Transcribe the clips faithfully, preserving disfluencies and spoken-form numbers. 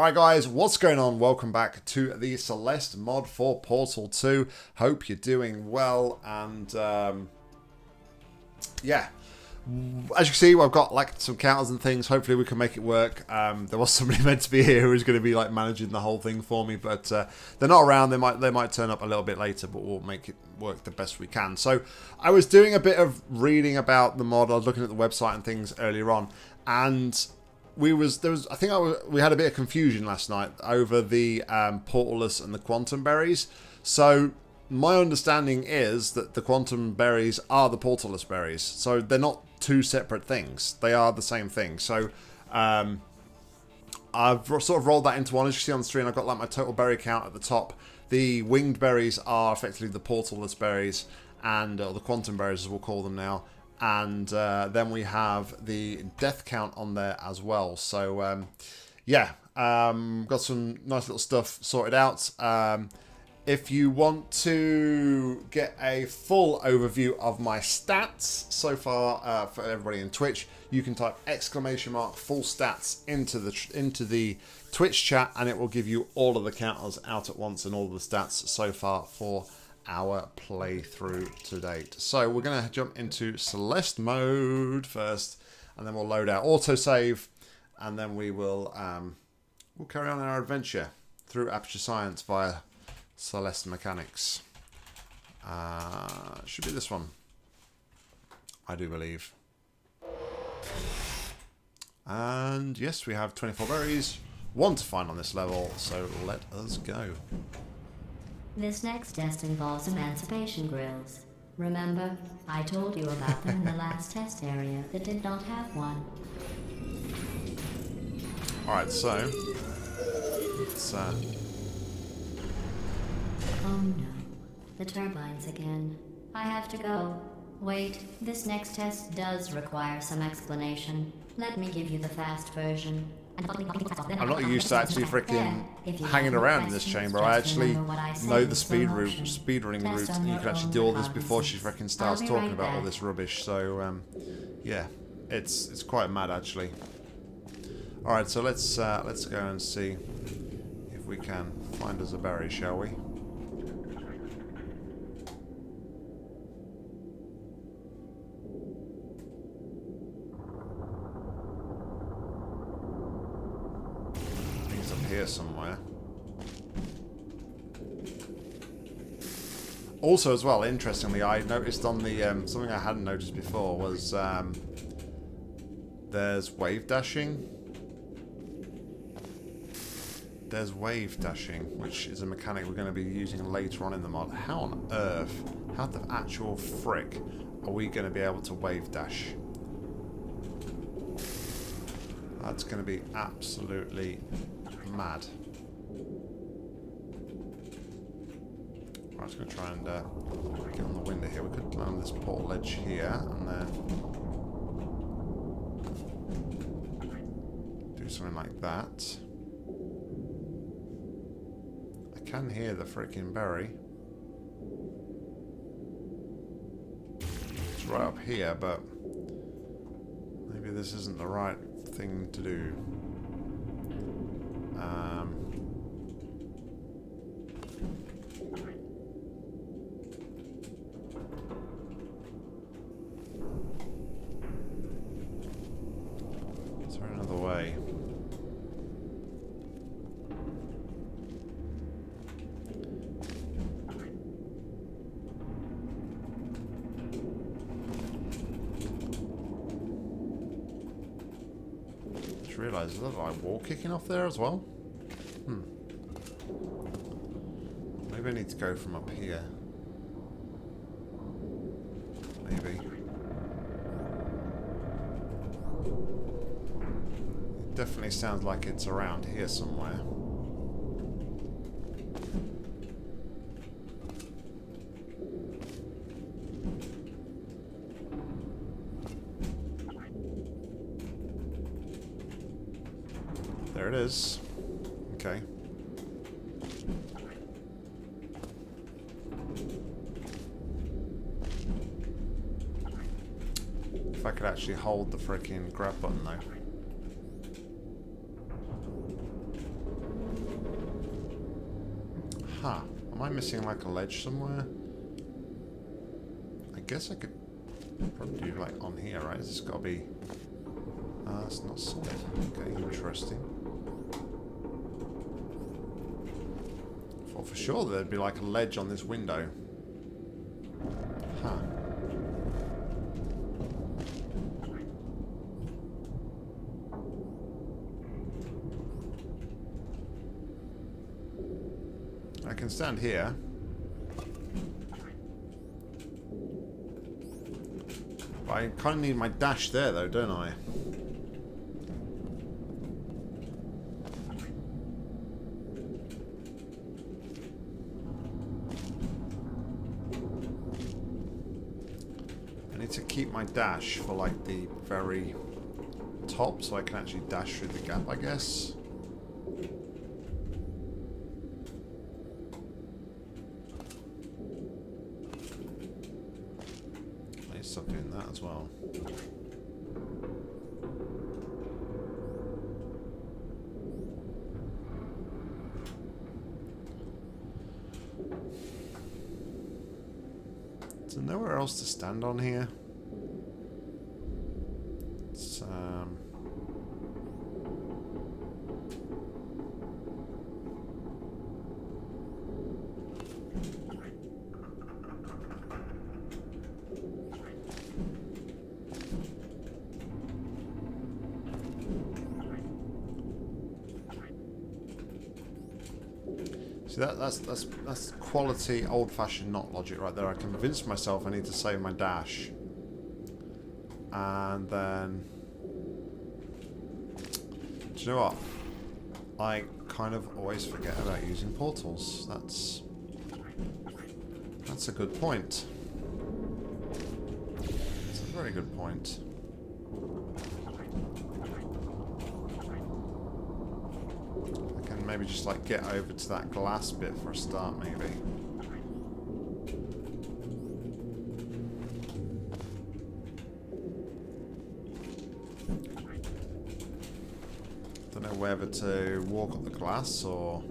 Alright guys, what's going on? Welcome back to the Celeste mod for Portal two. Hope you're doing well, and um, yeah, as you can see I've got like some counters and things. Hopefully we can make it work. Um, there was somebody meant to be here who's going to be like managing the whole thing for me, but uh, they're not around. They might, they might turn up a little bit later, but we'll make it work the best we can. So I was doing a bit of reading about the mod. I was looking at the website and things earlier on, and We was there was I think I was, we had a bit of confusion last night over the um, portalless and the quantum berries. So my understanding is that the quantum berries are the portalless berries, so they're not two separate things. They are the same thing. So um, I've sort of rolled that into one. As you see on the screen, I've got like my total berry count at the top. The winged berries are effectively the portalless berries, and or the quantum berries as we'll call them now. And uh, then we have the death count on there as well. So, um, yeah, um, got some nice little stuff sorted out. Um, if you want to get a full overview of my stats so far uh, for everybody in Twitch, you can type exclamation mark full stats into the into the Twitch chat, and it will give you all of the counters out at once and all of the stats so far for our playthrough to date. So we're going to jump into Celeste mode first, and then we'll load our autosave, and then we will um, we'll carry on our adventure through Aperture Science via Celeste mechanics. Uh, should be this one, I do believe. And yes, we have twenty-four berries, one to find on this level, so let us go. This next test involves emancipation grills. Remember, I told you about them in the last test area that did not have one. Alright, so it's uh oh no. The turbines again. I have to go. Wait, this next test does require some explanation. Let me give you the fast version. I'm not used to actually freaking hanging around in this chamber. I actually know the speed route, speedrunning route, and you can actually do all this before she freaking starts talking about all this rubbish. So, um, yeah, it's it's quite mad actually. All right, so let's uh, let's go and see if we can find us a berry, shall we? Somewhere. Also, as well, interestingly, I noticed on the um, something I hadn't noticed before was um, there's wave dashing. There's wave dashing, which is a mechanic we're going to be using later on in the mod. How on earth, how the actual frick are we going to be able to wave dash? That's going to be absolutely mad. I'm just going to try and uh, get on the window here. We could land this portal edge here and then do something like that. I can hear the freaking berry. It's right up here, but maybe this isn't the right thing to do. Um, is there another way? Just realised there's a like wall kicking off there as well. Hmm. Maybe I need to go from up here. Maybe. It definitely sounds like it's around here somewhere. There it is. Okay. If I could actually hold the freaking grab button though. Huh. Am I missing like a ledge somewhere? I guess I could probably do like on here, right? It's got to be... Ah, uh, it's not solid. Okay, interesting. Thought for sure there'd be like a ledge on this window. Huh. I can stand here. But I kind of need my dash there though, don't I? To keep my dash for like the very top so I can actually dash through the gap, I guess. I need to stop doing that as well. Is there nowhere else to stand on here? That, that's that's that's quality old-fashioned not logic right there. I convinced myself I need to save my dash, and then do you know what? I kind of always forget about using portals. That's that's a good point. It's a very good point. Maybe just like get over to that glass bit for a start, maybe. Don't know whether to walk up the glass or...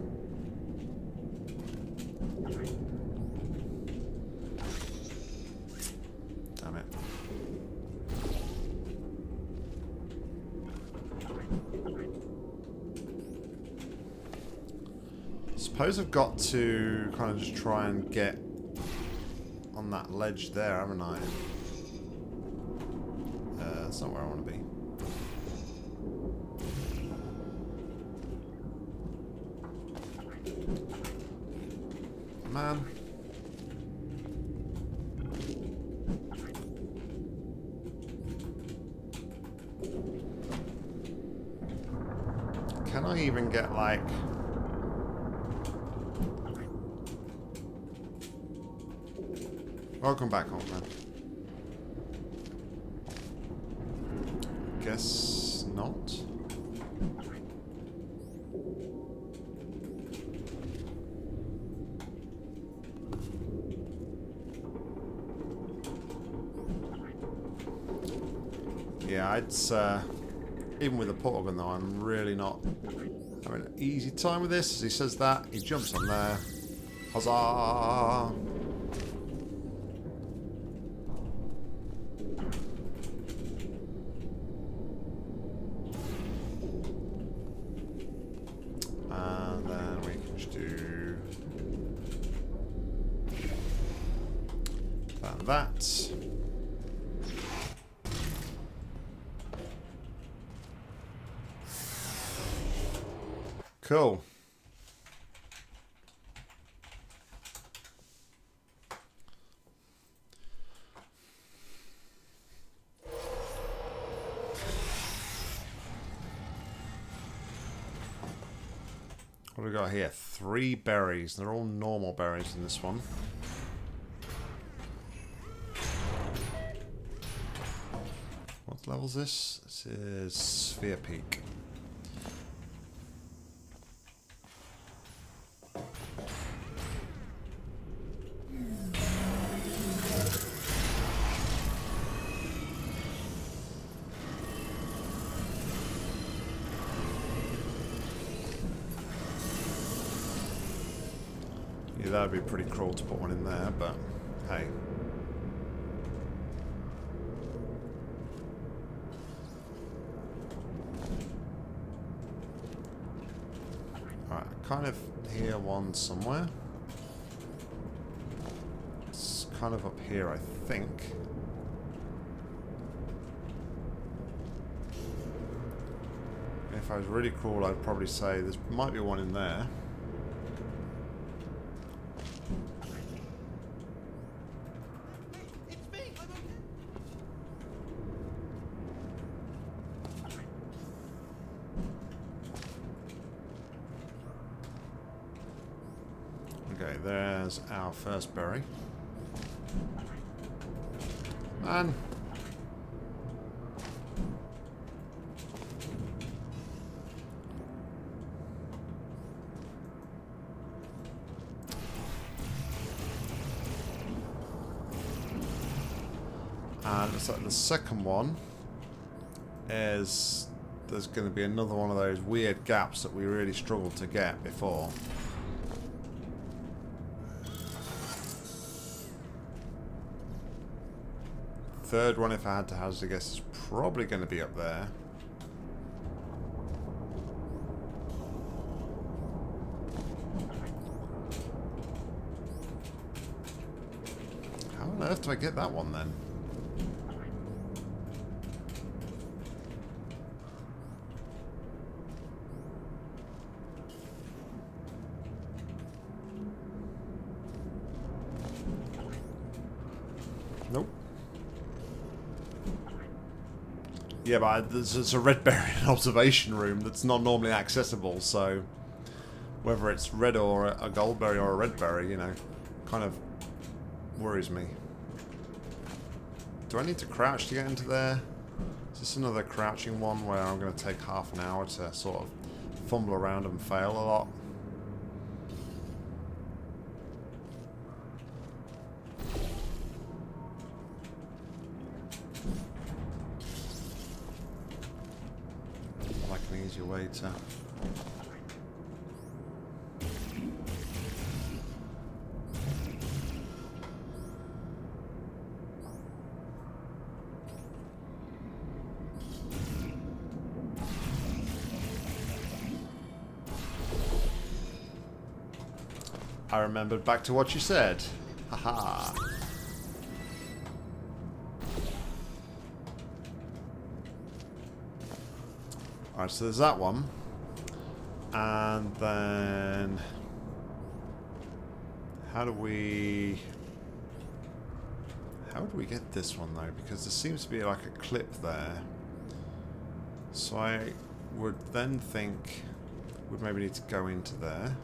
I suppose I've got to kind of just try and get on that ledge there, haven't I? Uh, that's not where I want to be. Man. Can I even get, like... Welcome back, old man. Guess not. Yeah, it's uh, even with a portal gun though, I'm really not having an easy time with this. As he says that, he jumps on there. Huzzah! That. Cool. What do we got here? Three berries. They're all normal berries in this one. Level's this? This is Sphere Peak. Obviously that would be pretty cruel to put one in there, but hey. Alright, I kind of hear one somewhere. It's kind of up here, I think. If I was really cruel, I'd probably say there might be one in there. Okay, there's our first berry. Man! So the second one is there's going to be another one of those weird gaps that we really struggled to get before. Third one, if I had to hazard a guess, is probably going to be up there. How on earth do I get that one then? Yeah, but it's a red berry in an observation room that's not normally accessible, so whether it's red or a gold berry or a red berry, you know, kind of worries me. Do I need to crouch to get into there? Is this another crouching one where I'm going to take half an hour to sort of fumble around and fail a lot? Later. I remembered back to what you said. Haha. Alright, so there's that one, and then how do we how do we get this one though? Because there seems to be like a clip there, so I would then think we'd maybe need to go into there.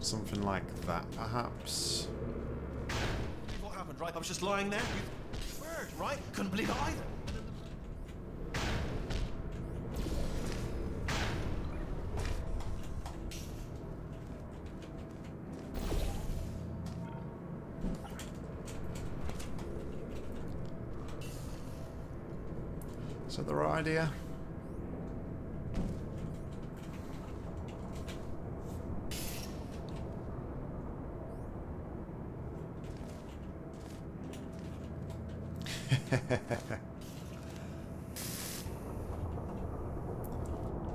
Something like that, perhaps. Right, I was just lying there. You heard, right? Couldn't believe it either. Is that the right idea?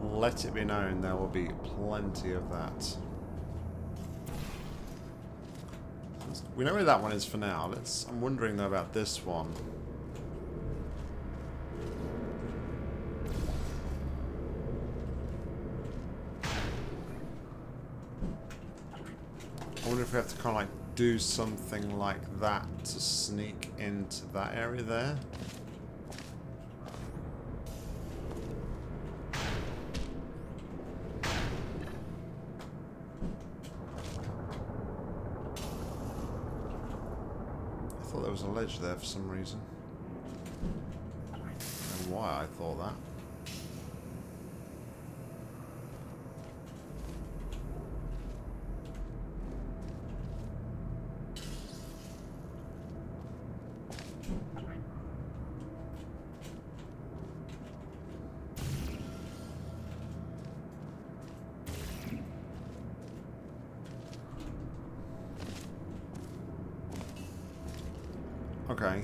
Let it be known there will be plenty of that. We know where that one is for now. Let's, I'm wondering though about this one. I wonder if we have to kind of like do something like that to sneak into that area there. I thought there was a ledge there for some reason. I don't know why I thought that. Okay.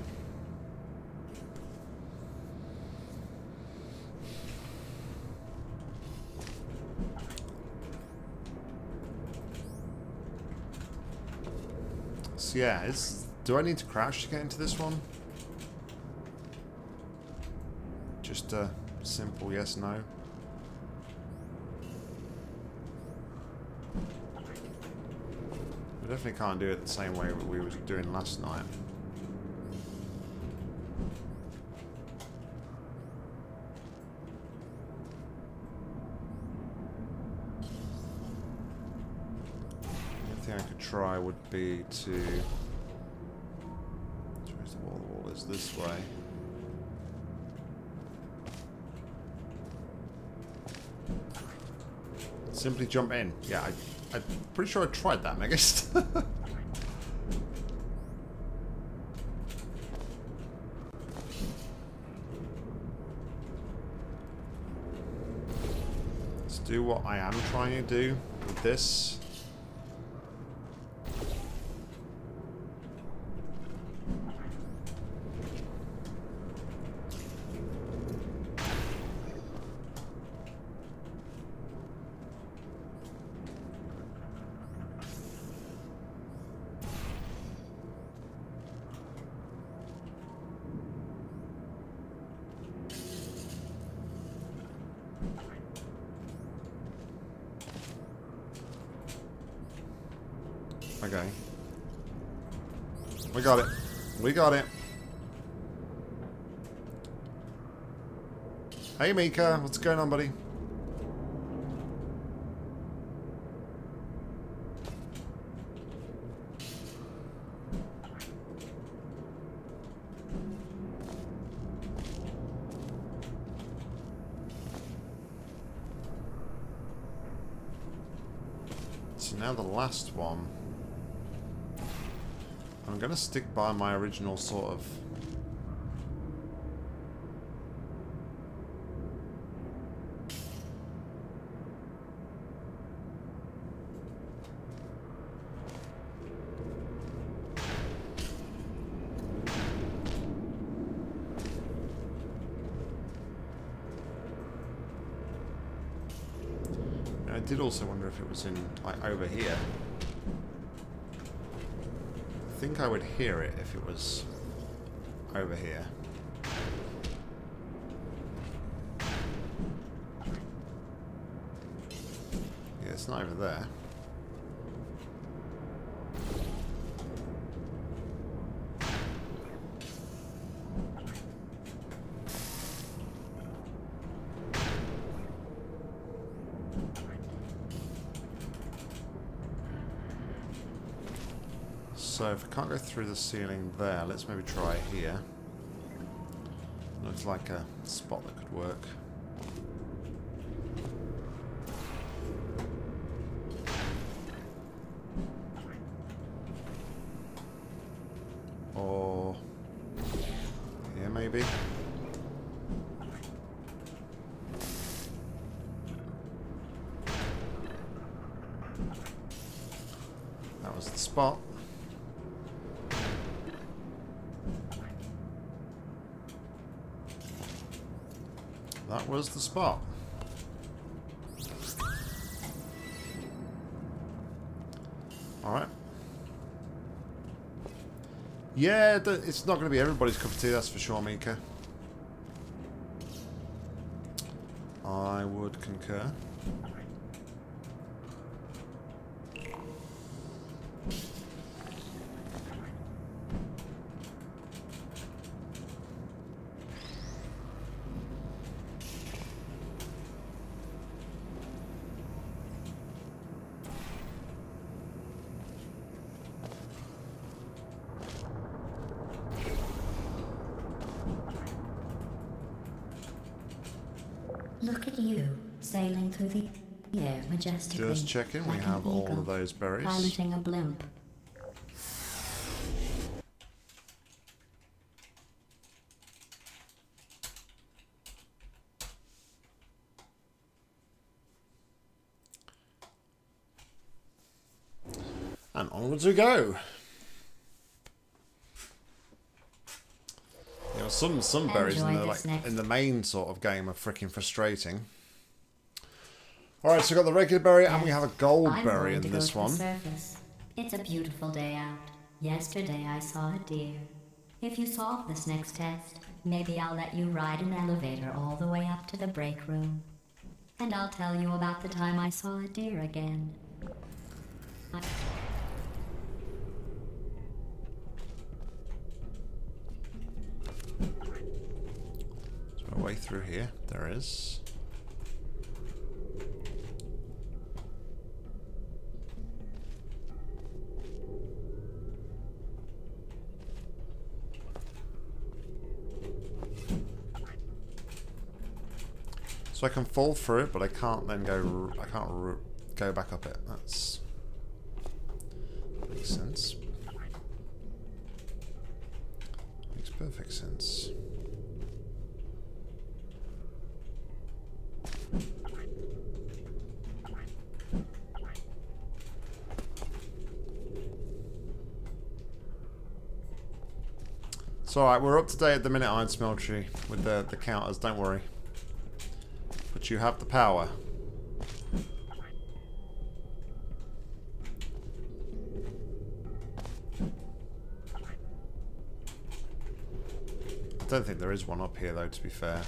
So yeah, is, do I need to crouch to get into this one? Just a simple yes, no. We definitely can't do it the same way we were doing last night. Try would be to. Where's the wall? The wall is this way. Simply jump in. Yeah, I, I'm pretty sure I tried that, Megas. Let's do what I am trying to do with this. Okay. We got it. We got it. Hey, Mika. What's going on, buddy? So now the last one. I'm going to stick by my original sort of... I did also wonder if it was in, like, over here. I think I would hear it if it was over here. Yeah, it's not over there. So if I can't go through the ceiling there, let's maybe try here. Looks like a spot that could work. Or here maybe. That was the spot. That was the spot. Alright. Yeah, it's not going to be everybody's cup of tea, that's for sure, Mika. I would concur. Look at you, sailing through the air majestically. Just checking, we have all of those berries. Piloting a blimp. And onwards we go. some some berries in the, like, in the main sort of game are freaking frustrating. All right, so we got the regular berry and we have a gold I'm berry in this one. It's a beautiful day out. Yesterday I saw a deer. If you solve this next test, maybe I'll let you ride an elevator all the way up to the break room. And I'll tell you about the time I saw a deer again. I There's my way through here. There is. So I can fall through it, but I can't then go. I can't r go back up it. That's makes sense. Makes perfect sense. It's all right. We're up to date at the minute, Iron Smeltery, with the the counters. Don't worry. But you have the power. I don't think there is one up here though, to be fair.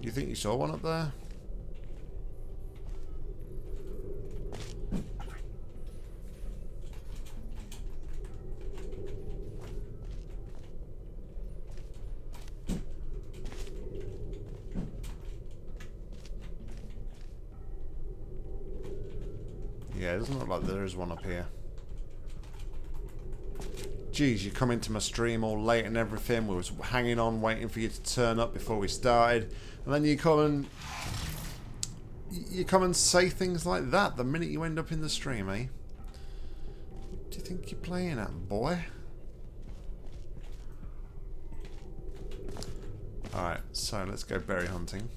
You think you saw one up there? It doesn't look like there is one up here. Jeez, you come into my stream all late and everything. We was hanging on, waiting for you to turn up before we started, and then you come and you come and say things like that the minute you end up in the stream, eh? What do you think you're playing at, boy? All right, so let's go berry hunting.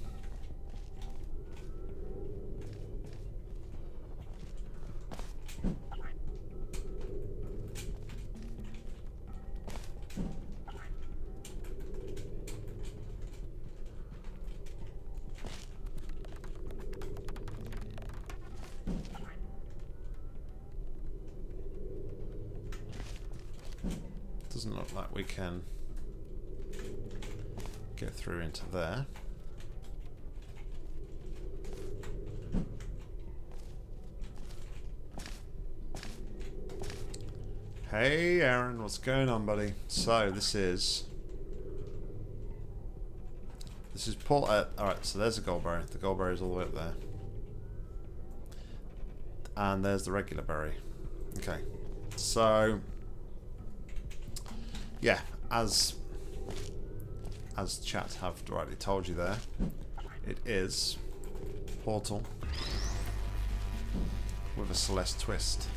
Doesn't look like we can get through into there. Hey Aaron, what's going on, buddy? So this is this is Portal. Uh, all right, so there's a gold berry. The gold berry is all the way up there, and there's the regular berry. Okay, so. Yeah, as as chat have rightly told you there, it is Portal with a Celeste twist.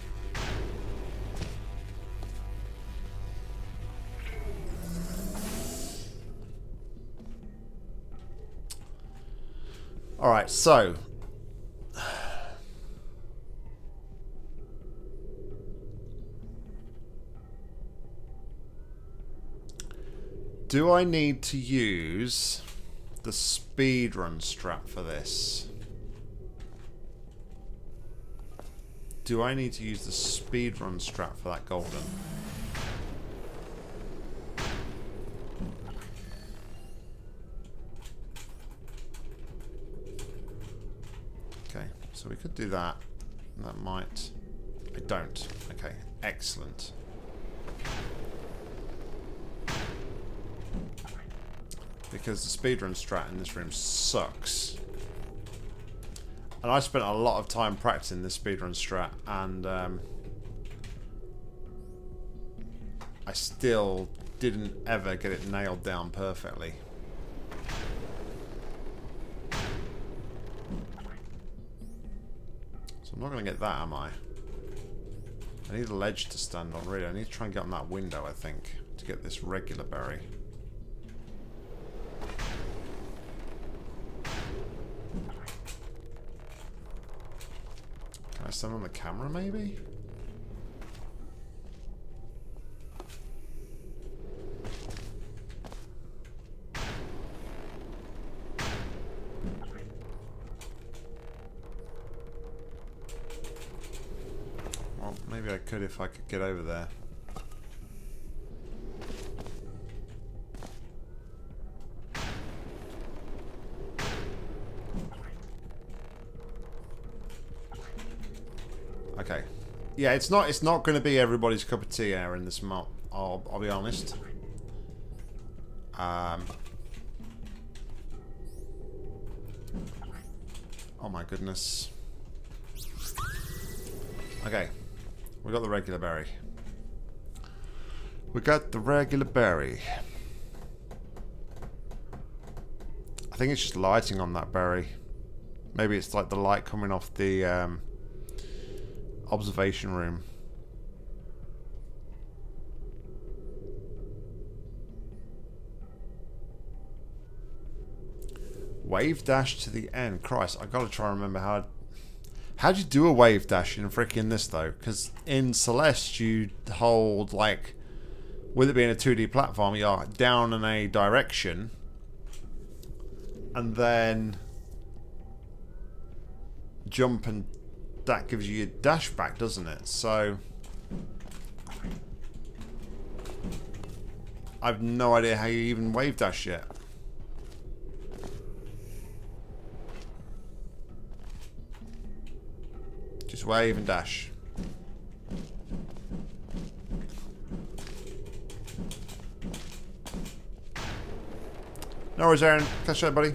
All right, so. Do I need to use the speedrun strap for this? Do I need to use the speedrun strap for that golden? Okay, so we could do that. That might... I don't. Okay, excellent. Because the speedrun strat in this room sucks. And I spent a lot of time practicing this speedrun strat, and um, I still didn't ever get it nailed down perfectly. So I'm not going to get that, am I? I need a ledge to stand on, really. I need to try and get on that window, I think, to get this regular berry. or something on the camera, maybe? Well, maybe I could if I could get over there. Yeah, it's not it's not going to be everybody's cup of tea, Aaron, this mod. I'll, I'll be honest. Um, oh my goodness. Okay, we got the regular berry. We got the regular berry. I think it's just lighting on that berry. Maybe it's like the light coming off the... Um, observation room. Wave dash to the end. Christ, I gotta try and remember how I'd... how'd you do a wave dash in freaking this though? Because in Celeste you hold, like, with it being a two D platform, you're down in a direction and then jump, and that gives you your dash back, doesn't it? So I've no idea how you even wave dash yet. Just wave and dash. No worries, Aaron. Catch you later, buddy.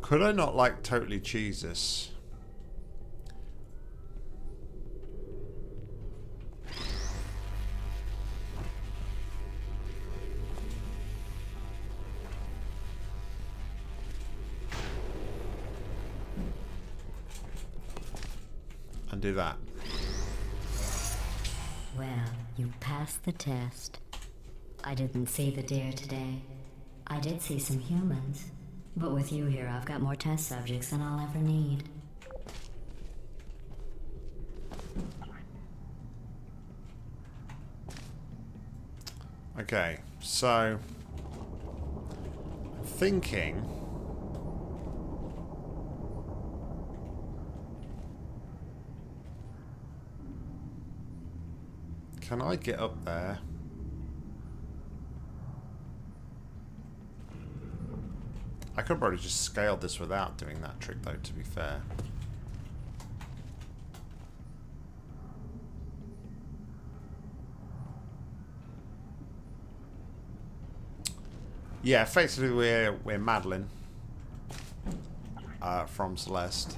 Could I not, like, totally cheese this? And do that. Well, you passed the test. I didn't see the deer today. I did see some humans. But with you here, I've got more test subjects than I'll ever need. Okay, so... I'm thinking... Can I get up there? I could probably just scale this without doing that trick though, to be fair. Yeah, effectively we're, we're Madeline uh, from Celeste.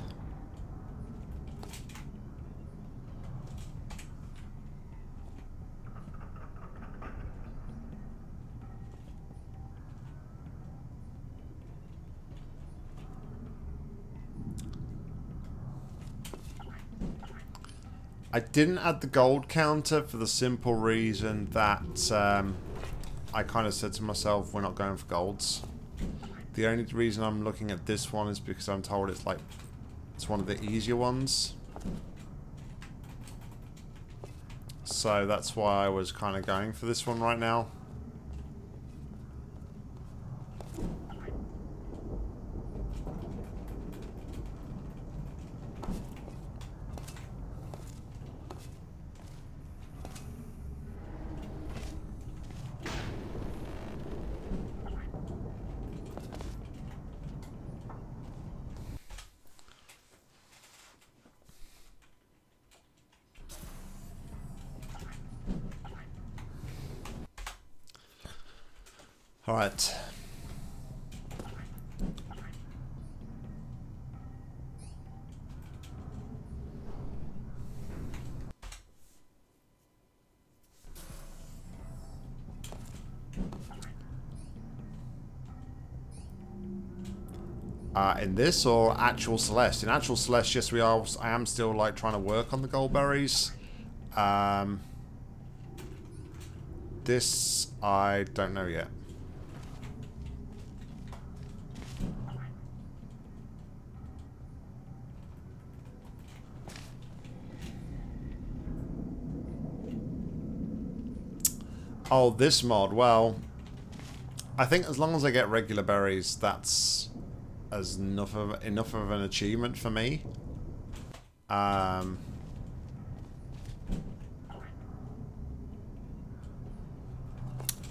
I didn't add the gold counter for the simple reason that um, I kind of said to myself, we're not going for golds. The only reason I'm looking at this one is because I'm told it's like, it's one of the easier ones. So that's why I was kind of going for this one right now. Alright. uh, in this or actual Celeste. In actual Celeste, yes, we are. I am still like trying to work on the Goldberries. Um, this I don't know yet. Oh, this mod, well, I think as long as I get regular berries, that's as enough of enough of an achievement for me. Um,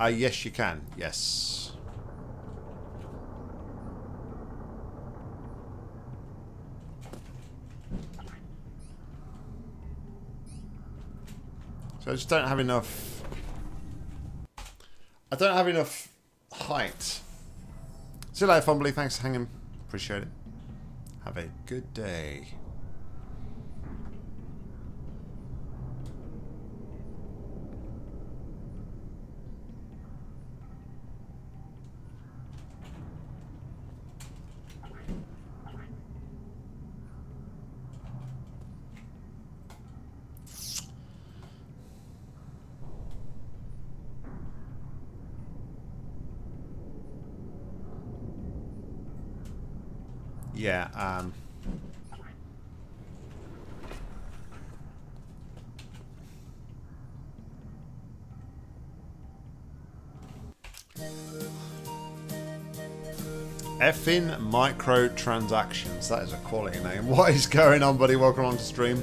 uh, yes, you can. Yes. So I just don't have enough. I don't have enough height. See you later, Fumbly. Thanks for hanging. Appreciate it. Have a good day. Yeah, um... effing microtransactions. That is a quality name. What is going on, buddy? Welcome on to stream.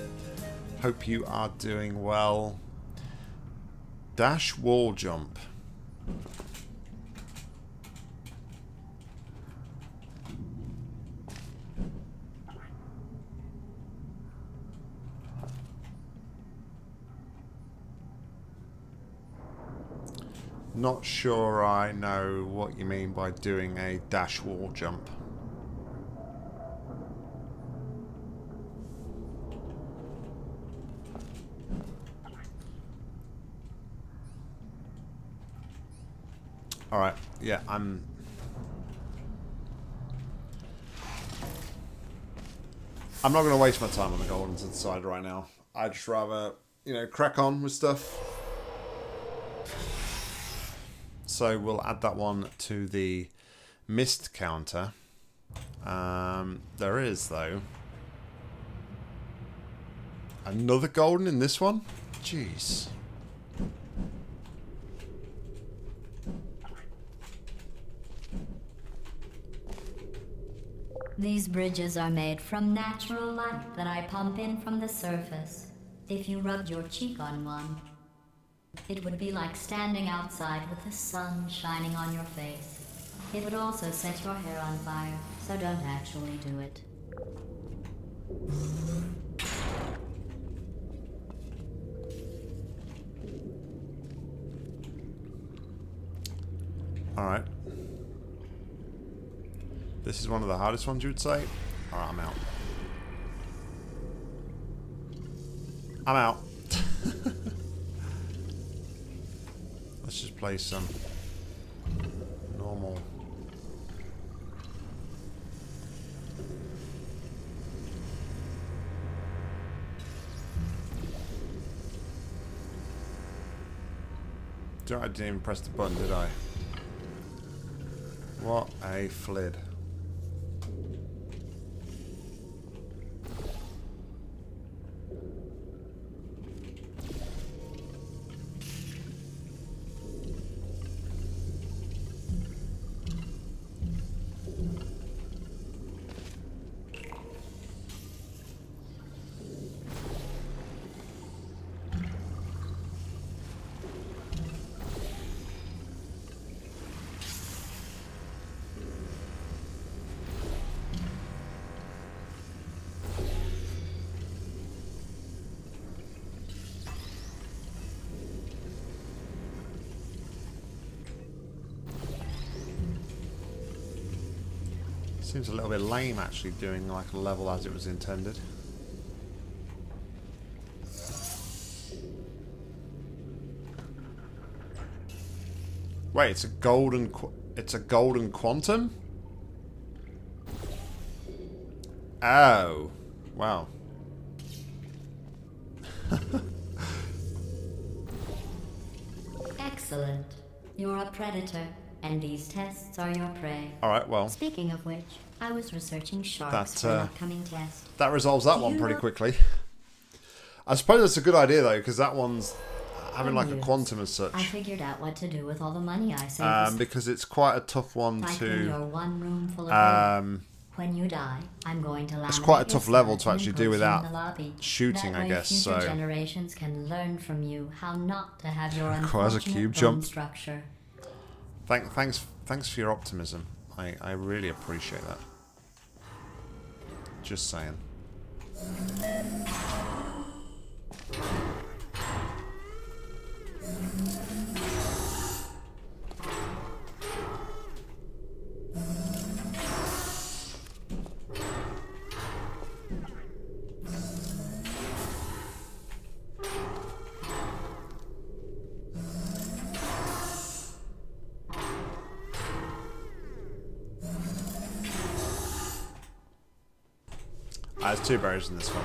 Hope you are doing well. Dash wall jump. Not sure I know what you mean by doing a dash wall jump. All right, yeah, I'm... I'm not going to waste my time on the Goldens inside right now. I'd just rather, you know, crack on with stuff. So we'll add that one to the missed counter. Um, there is, though, another golden in this one? Jeez. These bridges are made from natural light that I pump in from the surface. If you rubbed your cheek on one, it would be like standing outside with the sun shining on your face. It would also set your hair on fire, so don't actually do it. Alright. This is one of the hardest ones, you would say? Alright, I'm out. I'm out. Let's just play some normal. I didn't even press the button, did I? What a flid. Seems a little bit lame actually doing like a level as it was intended. Wait, it's a golden qu it's a golden quantum? Oh. Wow. Excellent. You're a predator, and these tests are your prey. Alright, well. Speaking of which, I was researching sharks that, for an uh, upcoming test. That resolves that Do one pretty quickly. I suppose that's a good idea, though, because that one's having like a quantum as such. I figured out what to do with all the money I saved. Um, because it's quite a tough one like to... Your one room full of um, when you die, I'm going to it's quite a tough level to actually do without shooting, that I guess. So generations can learn from you how not to have your unfortunate a cube jump. structure. Thank, thanks, thanks for your optimism. I, I really appreciate that. Just saying. Ah, there's two berries in this one.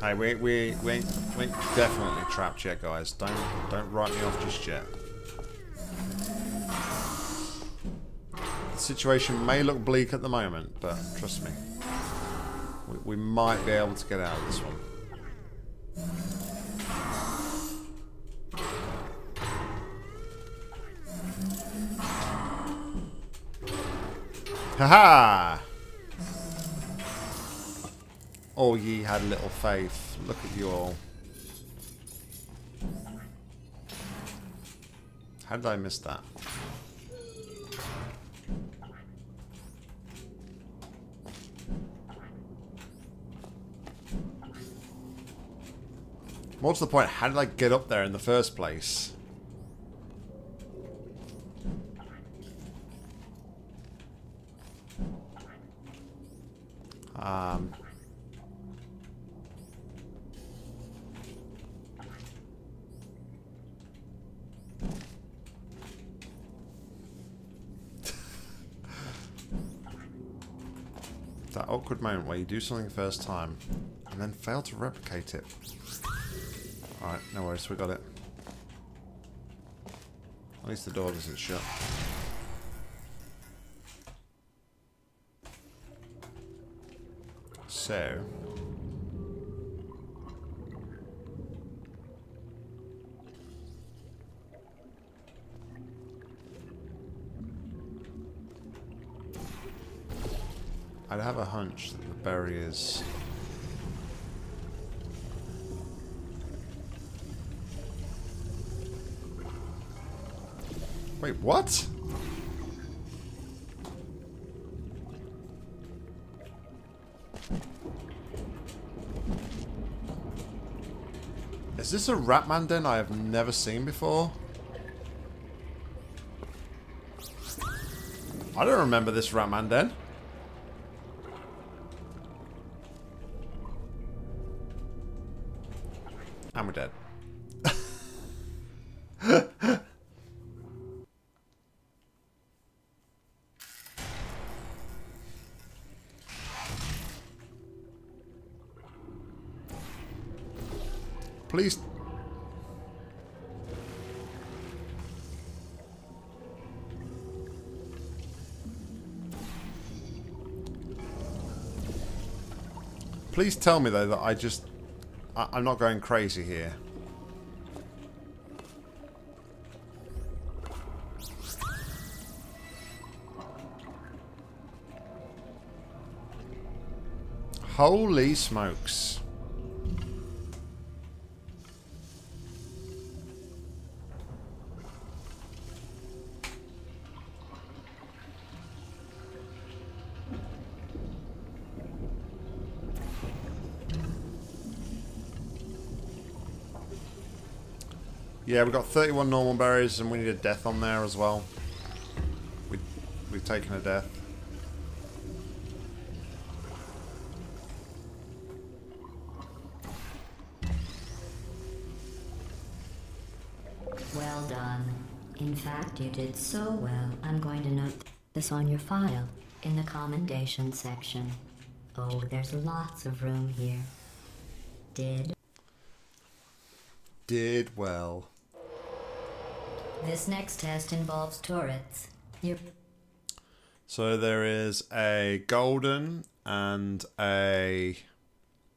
Hey, we we we we definitely trapped yet, guys. Don't don't write me off just yet. The situation may look bleak at the moment, but trust me, we, we might be able to get out of this one. Haha! Oh, ye had little faith. Look at you all. How did I miss that? More to the point, how did I get up there in the first place? Um... That awkward moment where you do something the first time and then fail to replicate it. Alright, no worries, we got it. At least the door doesn't shut. So... I'd have a hunch that the berry is... Wait, what? Is this a Ratman den I have never seen before? I don't remember this Ratman den. And we're dead. Please. Please tell me though that I just... I'm not going crazy here. Holy smokes. Yeah, we've got thirty-one normal berries, and we need a death on there as well. We, we've taken a death. Well done. In fact, you did so well, I'm going to note this on your file in the commendation section. Oh, there's lots of room here. Did. Did well. This next test involves turrets. Yep. So there is a golden and a...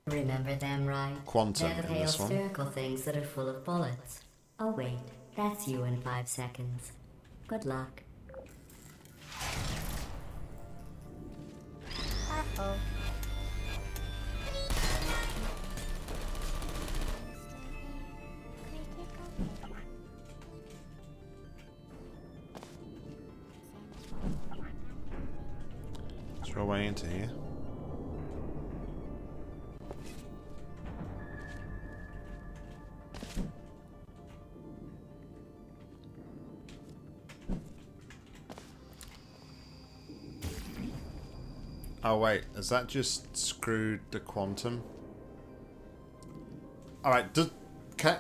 Remember them, right? Quantum. They're the pale spherical things that are full of bullets. Oh wait, that's you in five seconds. Good luck. Uh-oh. Let's roll way into here. Oh wait, has that just screwed the quantum? Alright, does... Okay.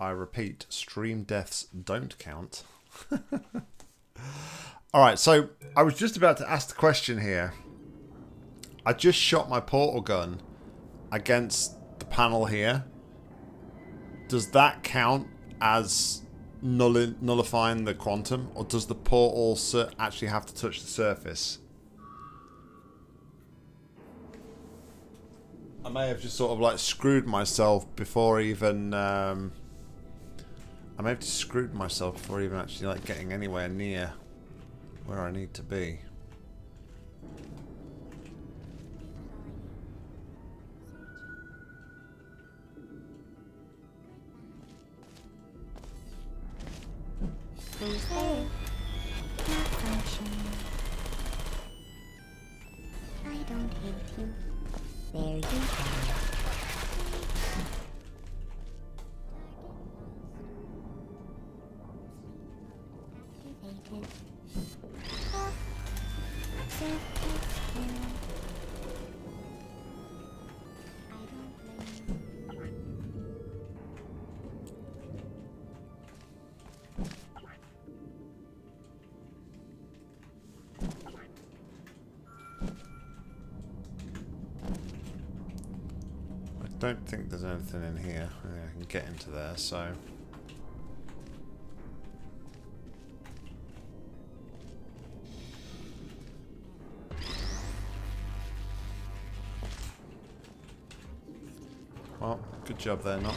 I repeat, stream deaths don't count. Alright, so I was just about to ask the question here. I just shot my portal gun against the panel here. Does that count as null nullifying the quantum? Or does the portal actually have to touch the surface? I may have just sort of like screwed myself before even... Um, I may have just screwed myself before even actually like getting anywhere near where I need to be. Hey, not functioning. I don't hate you. There you go. I don't think there's anything in here. I, mean, I can get into there, so... Well, good job there, Nock.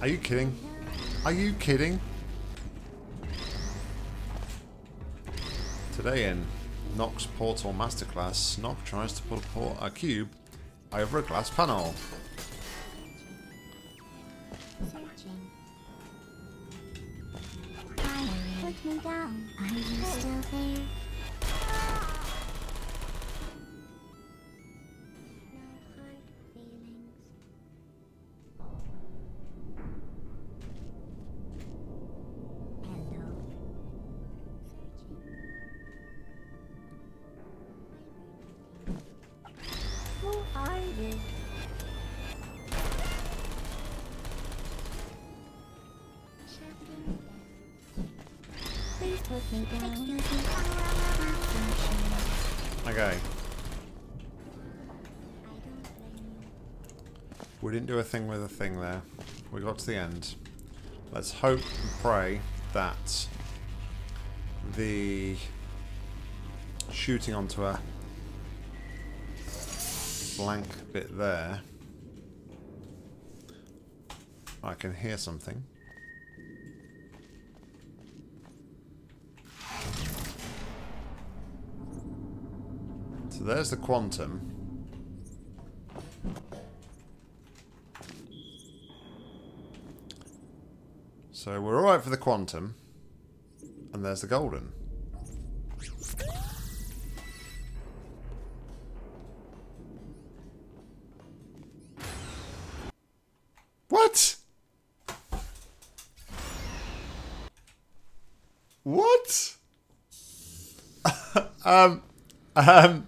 Are you kidding? Are you kidding? Today in Nock's Portal Masterclass, Nock tries to put a, a cube over a glass panel. Okay. We didn't do a thing with a thing there. We got to the end. Let's hope and pray that the shooting onto a blank bit there I can hear something. So there's the quantum. So we're alright for the quantum. And there's the golden. What? What? um. Um.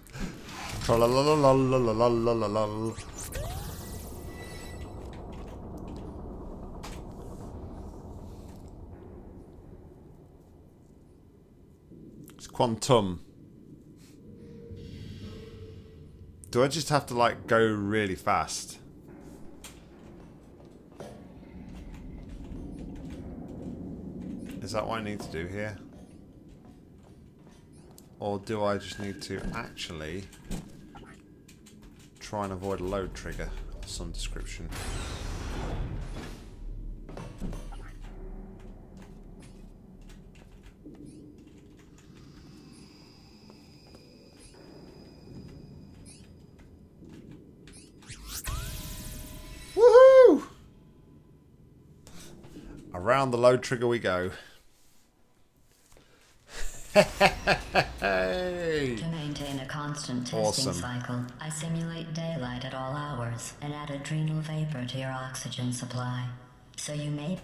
Quantum. Do I just have to like go really fast? Is that what I need to do here? Or do I just need to actually try and avoid a load trigger of some description? Around the load trigger we go. Hey. To maintain a constant testing awesome. cycle, I simulate daylight at all hours and add adrenal vapor to your oxygen supply. So you may.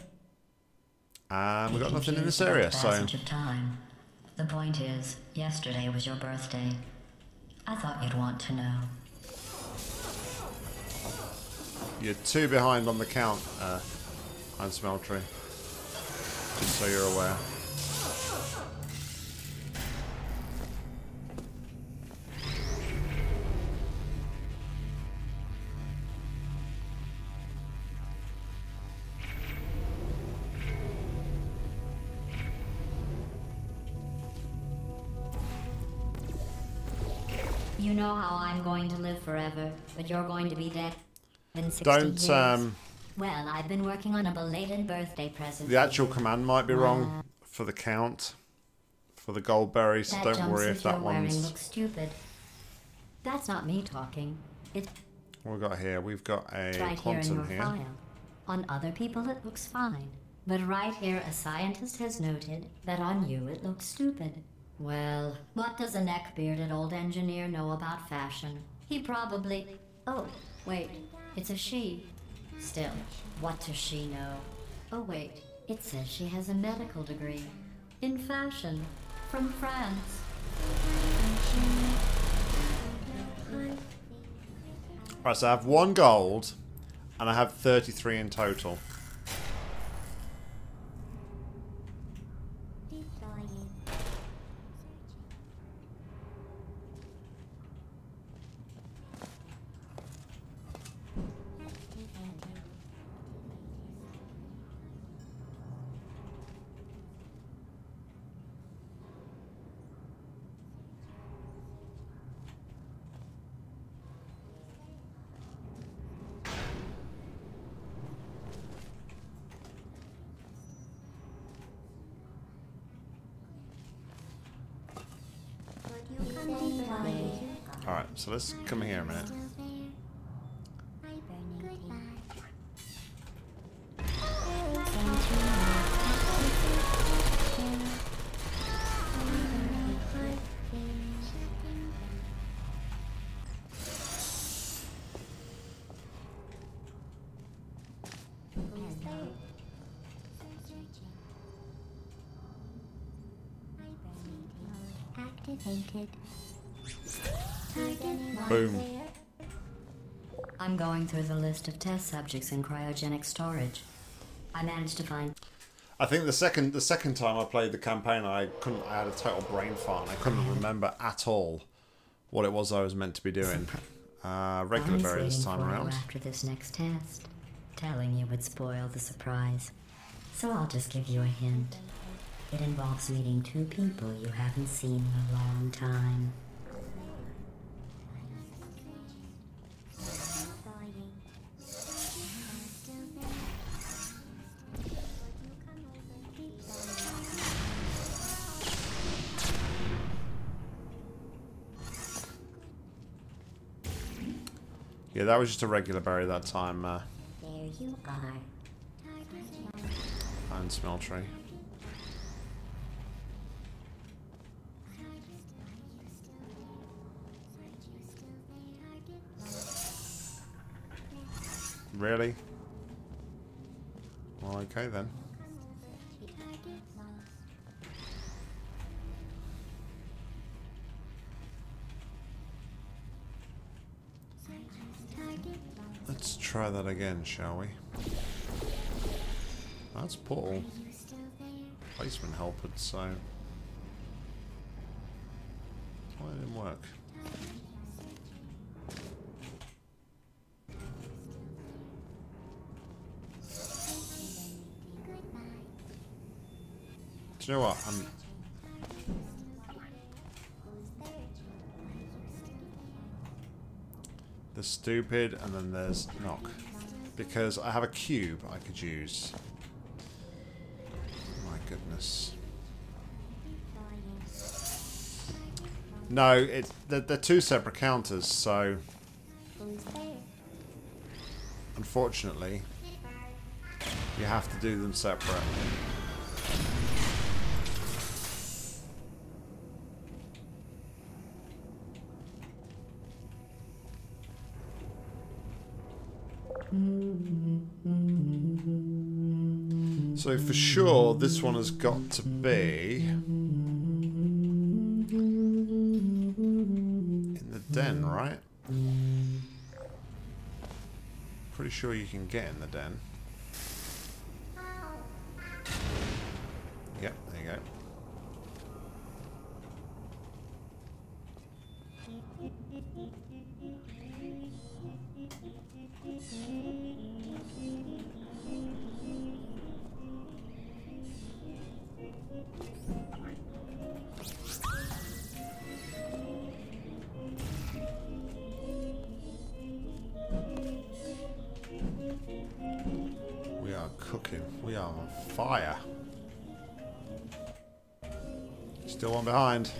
And we've got nothing in this area, so. Time. The point is, yesterday was your birthday. I thought you'd want to know. You're two behind on the count, uh, and Smeltery. Just so you're aware. You know how I'm going to live forever, but you're going to be dead in sixty Don't, years. um... Well, I've been working on a belated birthday present. The actual command might be wrong for the count. For the gold berry, so don't worry if that one's... looks stupid. That's not me talking. It's... What have we got here? We've got a right quantum here. In your file. On other people it looks fine. But right here a scientist has noted that on you it looks stupid. Well, what does a neck-bearded old engineer know about fashion? He probably... Oh, wait. It's a she. Still, what does she know? Oh wait, it says she has a medical degree. In fashion. From France. Right, so I have one gold, and I have thirty-three in total. Alright, so let's come here a minute. Boom. I'm going through the list of test subjects in cryogenic storage. I managed to find... I think the second the second time I played the campaign, I couldn't. I had a total brain fart and I couldn't remember at all what it was I was meant to be doing. Uh, regular berry this time around. After this next test, telling you would spoil the surprise. So I'll just give you a hint. It involves meeting two people you haven't seen in a long time. Yeah, that was just a regular berry that time. Uh, there you are. Iron smeltery. Really? Well, okay then. Let's try that again, shall we? That's Portal. Placement helpered, so... Well, it didn't work. Do you know what? I'm... There's stupid, and then there's knock. Because I have a cube I could use. My goodness. No, it's, they're, they're two separate counters, so... Unfortunately, you have to do them separately. So for sure, this one has got to be in the den, right? Pretty sure you can get in the den. Yep, there you go. Fire. Still one behind.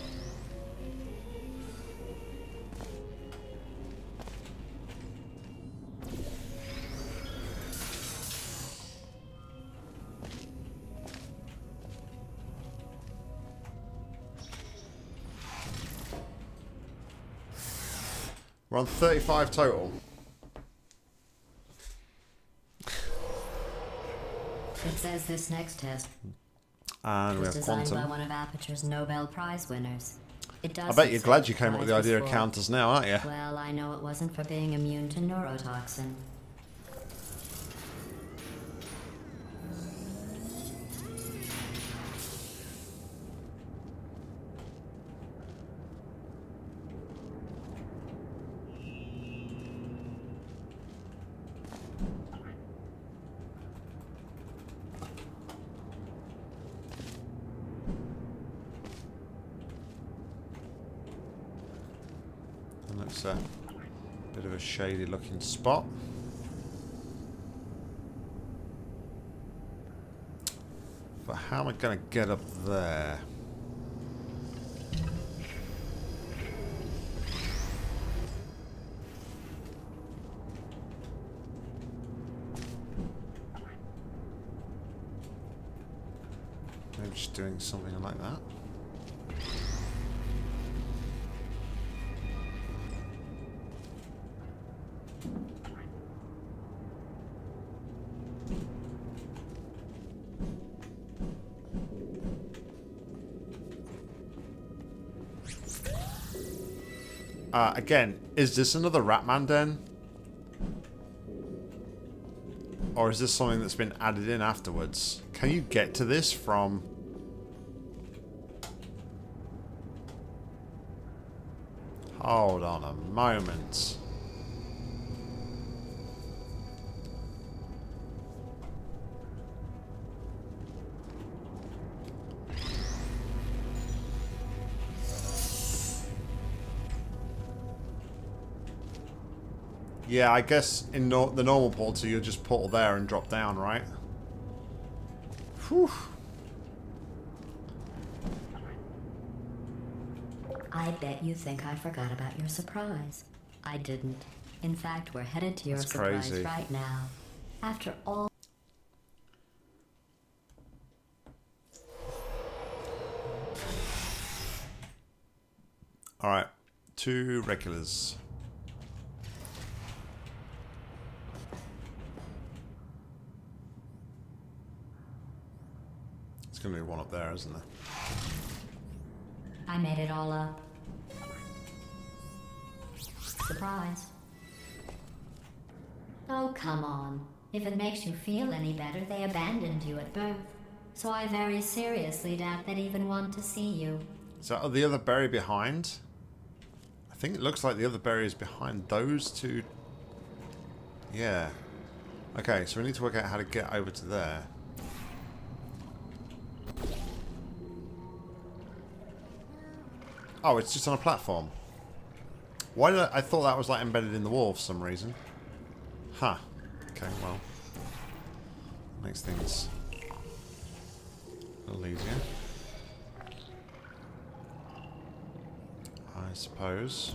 We're on thirty-five total. It says this next test and it was we have designed quantum. by one of Aperture's Nobel Prize winners. It does. I bet you're glad you came up with the idea of counters now, aren't you? Well, I know it wasn't for being immune to neurotoxin. It's a bit of a shady looking spot. But how am I going to get up there? Maybe just doing something like that. Uh, again, is this another Ratman den? Or is this something that's been added in afterwards? Can you get to this from... Hold on a moment. Yeah, I guess in no the normal portal, you'll just portal there and drop down, right? Whew. I bet you think I forgot about your surprise. I didn't. In fact, we're headed to your That's surprise crazy. right now. After all... Alright, two regulars. It's gonna be one up there, isn't there? I made it all up. Surprise. Oh, come on. If it makes you feel any better, they abandoned you at birth. So I very seriously doubt they'd even want to see you. Is that the other berry behind? I think it looks like the other berry is behind those two. Yeah. Okay, so we need to work out how to get over to there. Oh, it's just on a platform. Why did I, I thought that was like embedded in the wall for some reason. Huh. Okay, well. Makes things a little easier, I suppose.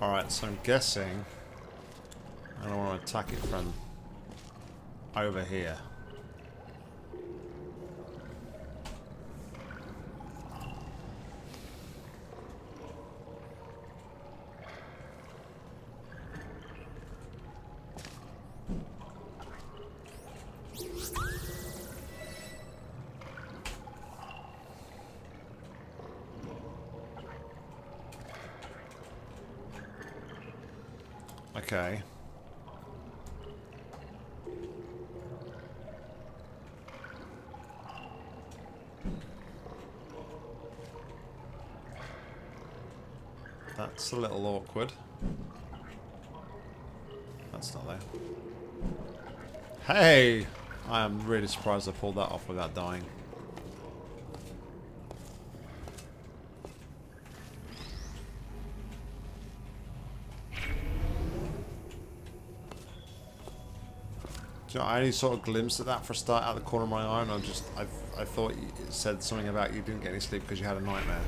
Alright, so I'm guessing I don't want to attack it from over here. Okay. That's a little awkward. That's not there. Hey! I am really surprised I pulled that off without dying. I only sort of glimpsed at that for a start out of the corner of my eye, and I just, I, I thought it said something about you didn't get any sleep because you had a nightmare.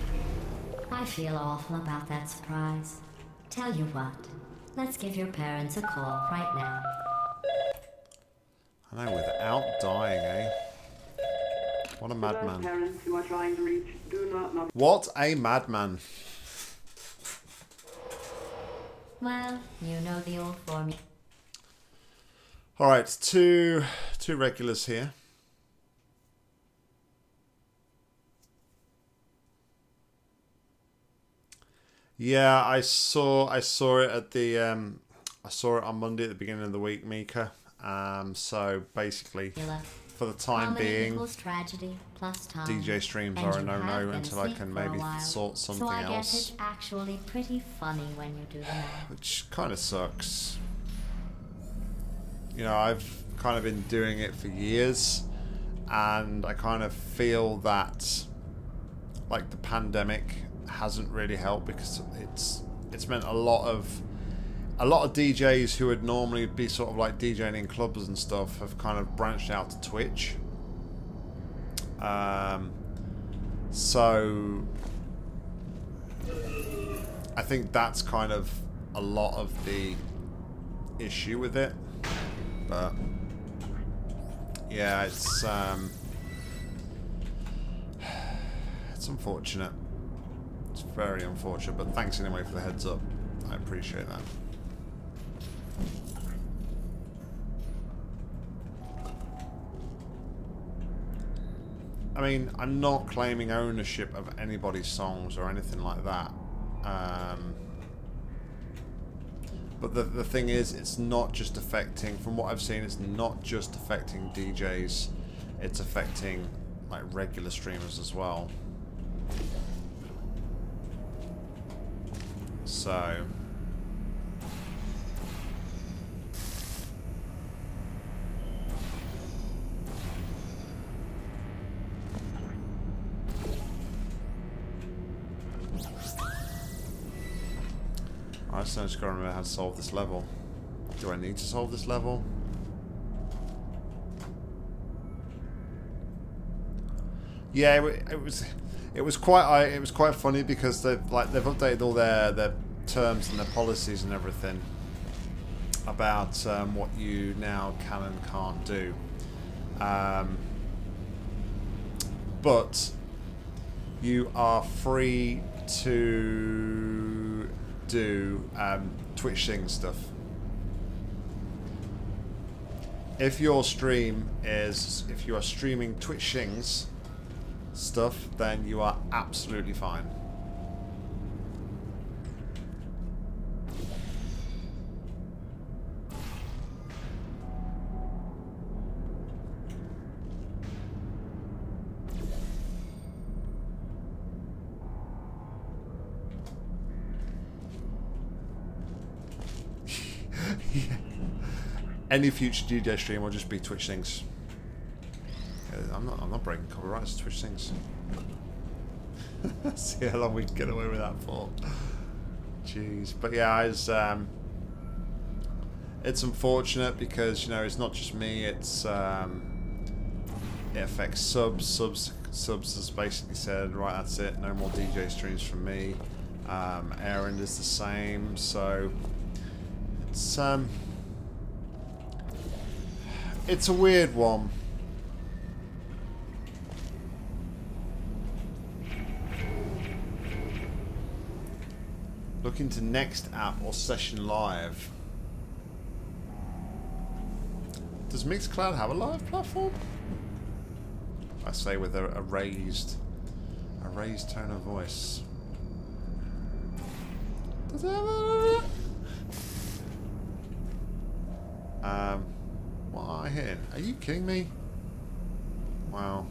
I feel awful about that surprise. Tell you what, let's give your parents a call right now. I know, without dying, eh? What a madman. Parents who are trying to reach, do not knock. What a madman. Well, you know the old formula. All right, two two regulars here. Yeah, I saw I saw it at the um, I saw it on Monday at the beginning of the week, Mika. Um, so basically, for the time being, tragedy plus time. D J streams and are a no-no until I can maybe sort something so I else. Guess it's actually pretty funny when you do that, which kind of sucks. You know, I've kind of been doing it for years, and I kind of feel that, like, the pandemic hasn't really helped because it's it's meant a lot of a lot of D Js who would normally be sort of like DJing in clubs and stuff have kind of branched out to Twitch. Um, so I think that's kind of a lot of the issue with it. But yeah, it's um, it's unfortunate. It's very unfortunate, but thanks anyway for the heads up. I appreciate that. I mean, I'm not claiming ownership of anybody's songs or anything like that. Um, But the, the thing is, it's not just affecting, from what I've seen, it's not just affecting D Js, it's affecting like regular streamers as well. So... I just gotta remember how to solve this level. Do I need to solve this level? Yeah, it, it was, it was quite, I, it was quite funny because they've like they've updated all their their terms and their policies and everything about um, what you now can and can't do. Um, but you are free to do um, Twitch thing stuff. If your stream is, if you are streaming Twitch things stuff, then you are absolutely fine. Any future D J stream will just be Twitch things. I'm not. I'm not breaking copyrights. Twitch things. See how long we can get away with that for. Jeez, but yeah, it's um, it's unfortunate because you know it's not just me. It's um, it affects subs. Subs. Subs has basically said, right, that's it. No more D J streams from me. Um, Aaron is the same. So it's um. It's a weird one. Look into Next app or Session Live. Does Mixcloud have a live platform? I say with a, a raised, a raised tone of voice. Does it have a... Um. What am I hitting? Are you kidding me? Wow.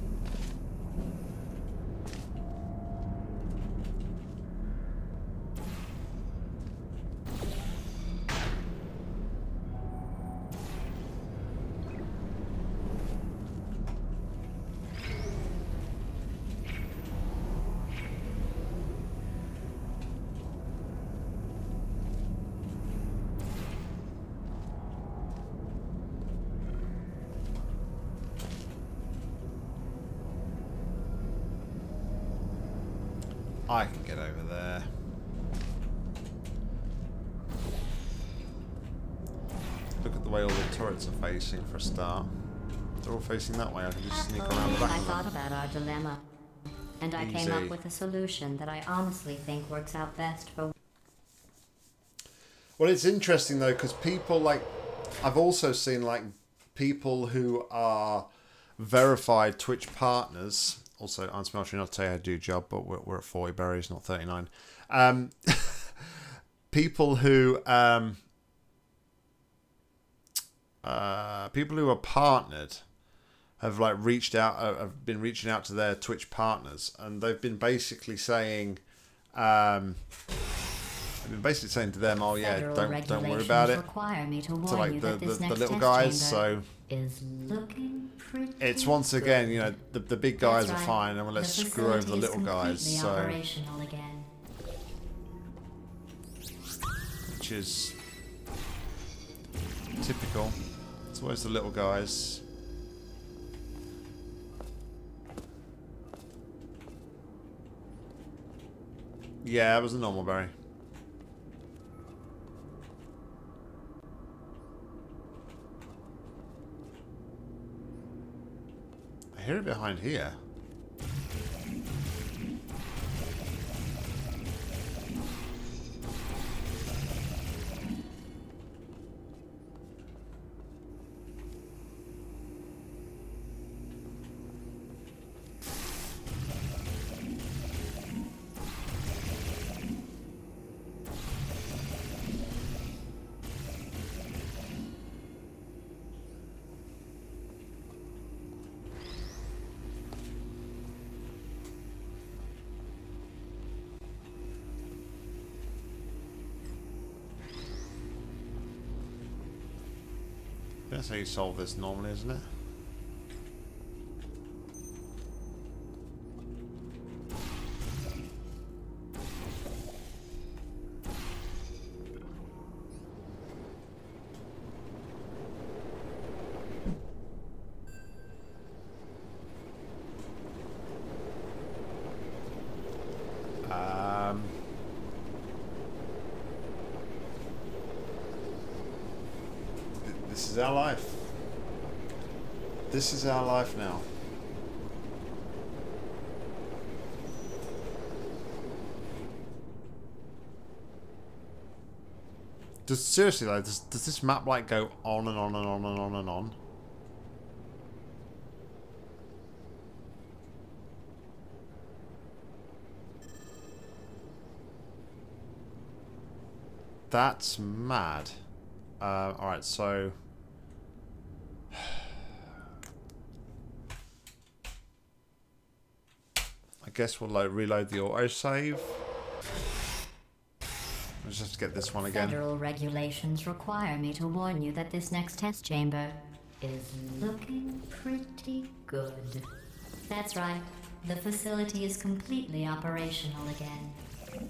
I can get over there. Look at the way all the turrets are facing for a start. They're all facing that way. I can just sneak around the back. I thought about our dilemma, and I came up with a solution that I honestly think works out best for. Well, it's interesting though, because people like I've also seen like people who are verified Twitch partners. Also, I'm smelting, I'll tell you how to do job, but we're, we're at forty berries, not thirty-nine. Um, people who um, uh, people who are partnered have like reached out, uh, have been reaching out to their Twitch partners, and they've been basically saying, um, I've been basically saying to them, "Oh yeah, don't don't worry about it." To like the, the, the little guys, so. Is looking pretty it's once again, good. You know, the, the big guys right. are fine, and we'll let's screw over the little guys. So, again. Which is typical. It's always the little guys. Yeah, it was a normal berry. I hear it behind here. That's how you solve this normally, isn't it? Our life. This is our life now. Does seriously though, does, does this map like go on and on and on and on and on? That's mad. Uh, all right, so. I guess we'll like, reload the autosave. Let's just get this one again. Federal regulations require me to warn you that this next test chamber is looking pretty good. That's right. The facility is completely operational again.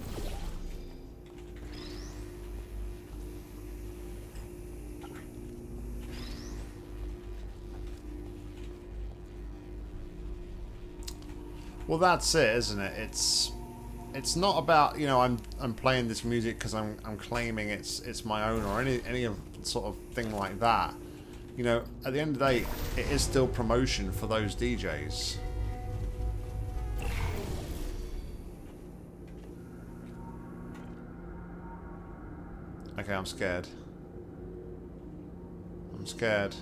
Well, that's it, isn't it? It's it's not about, you know, I'm I'm playing this music because I'm I'm claiming it's it's my own or any any of sort of thing like that. You know, at the end of the day, it is still promotion for those D Js. Okay, I'm scared. I'm scared.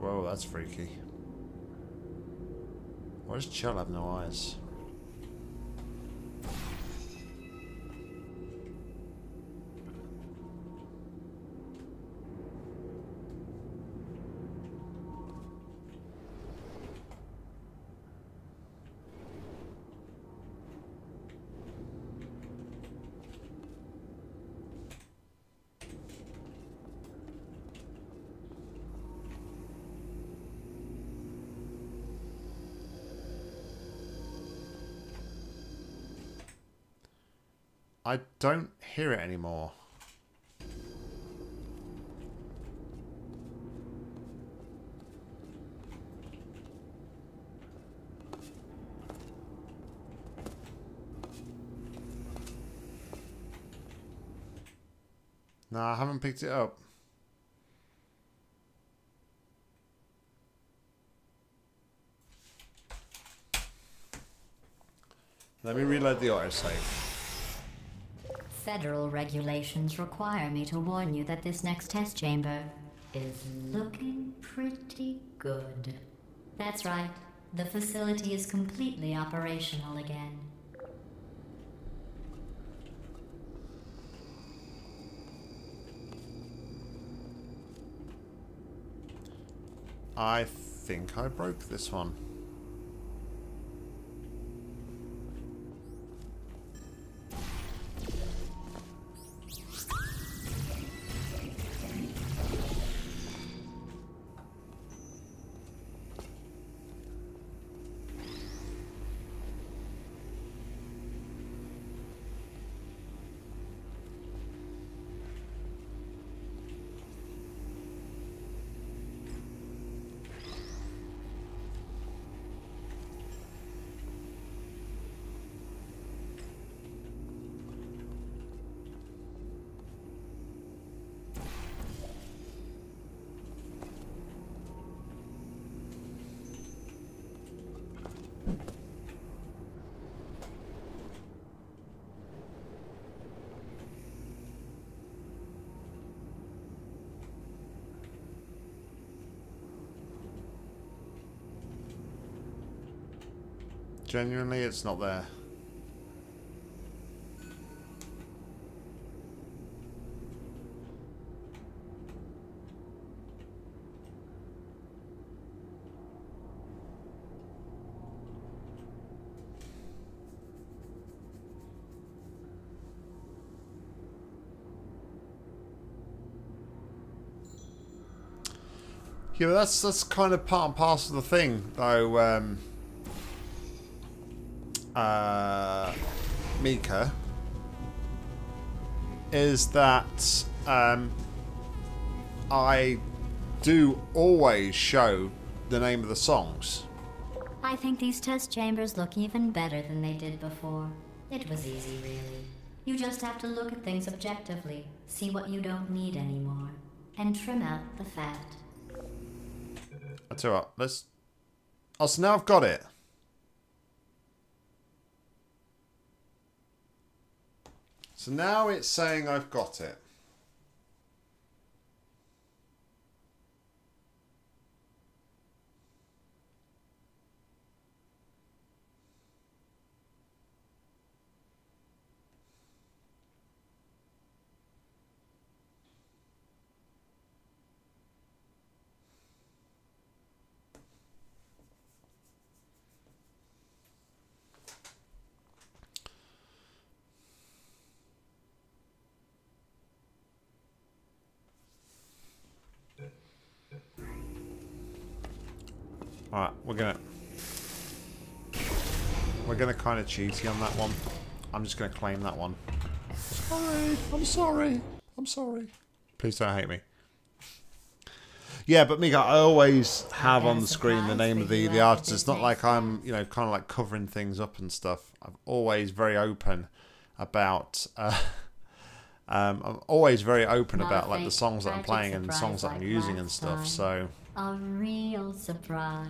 Whoa, that's freaky. Why does Chell have no eyes? I don't hear it anymore. No, I haven't picked it up. Let me reload the autosave. Federal regulations require me to warn you that this next test chamber is looking pretty good. That's right. The facility is completely operational again. I think I broke this one. Genuinely, it's not there. Yeah, but that's that's kind of part and parcel of the thing, though. Um, uh, Mika, is that um, I do always show the name of the songs. I think these test chambers look even better than they did before. It was easy, really. You just have to look at things objectively, see what you don't need anymore, and trim out the fat. That's all right. Let's. Oh, so now I've got it. So now it's saying I've got it. Alright, we're gonna We're gonna kinda cheaty on that one. I'm just gonna claim that one. Sorry, I'm sorry. I'm sorry. Please don't hate me. Yeah, but Mika, I always have on the screen the name of the, the artist. It's not like I'm, you know, kinda like covering things up and stuff. I'm always very open about uh um I'm always very open about like the songs that I'm playing and the songs that I'm using and stuff, so a real surprise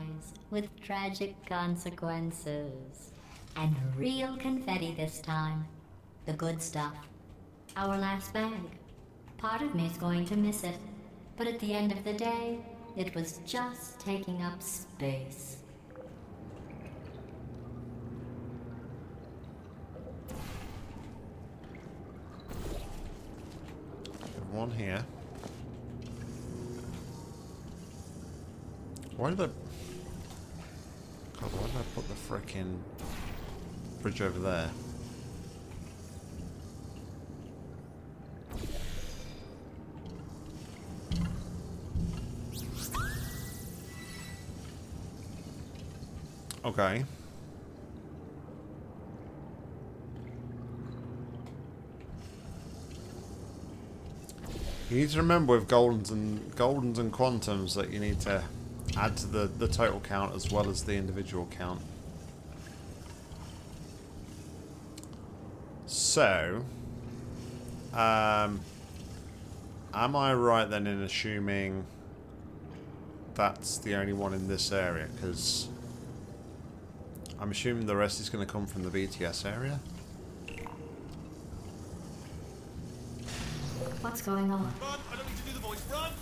with tragic consequences. And real confetti this time. The good stuff. Our last bag. Part of me's going to miss it. But at the end of the day, it was just taking up space. One here. Why did I... God, why did I put the frickin' bridge over there? Okay. You need to remember with Goldens and Goldens and Quantums that you need to add to the, the total count as well as the individual count. So, um, am I right then in assuming that's the only one in this area? Because I'm assuming the rest is going to come from the B T S area. What's going on? Run! I don't need to do the voice. Run!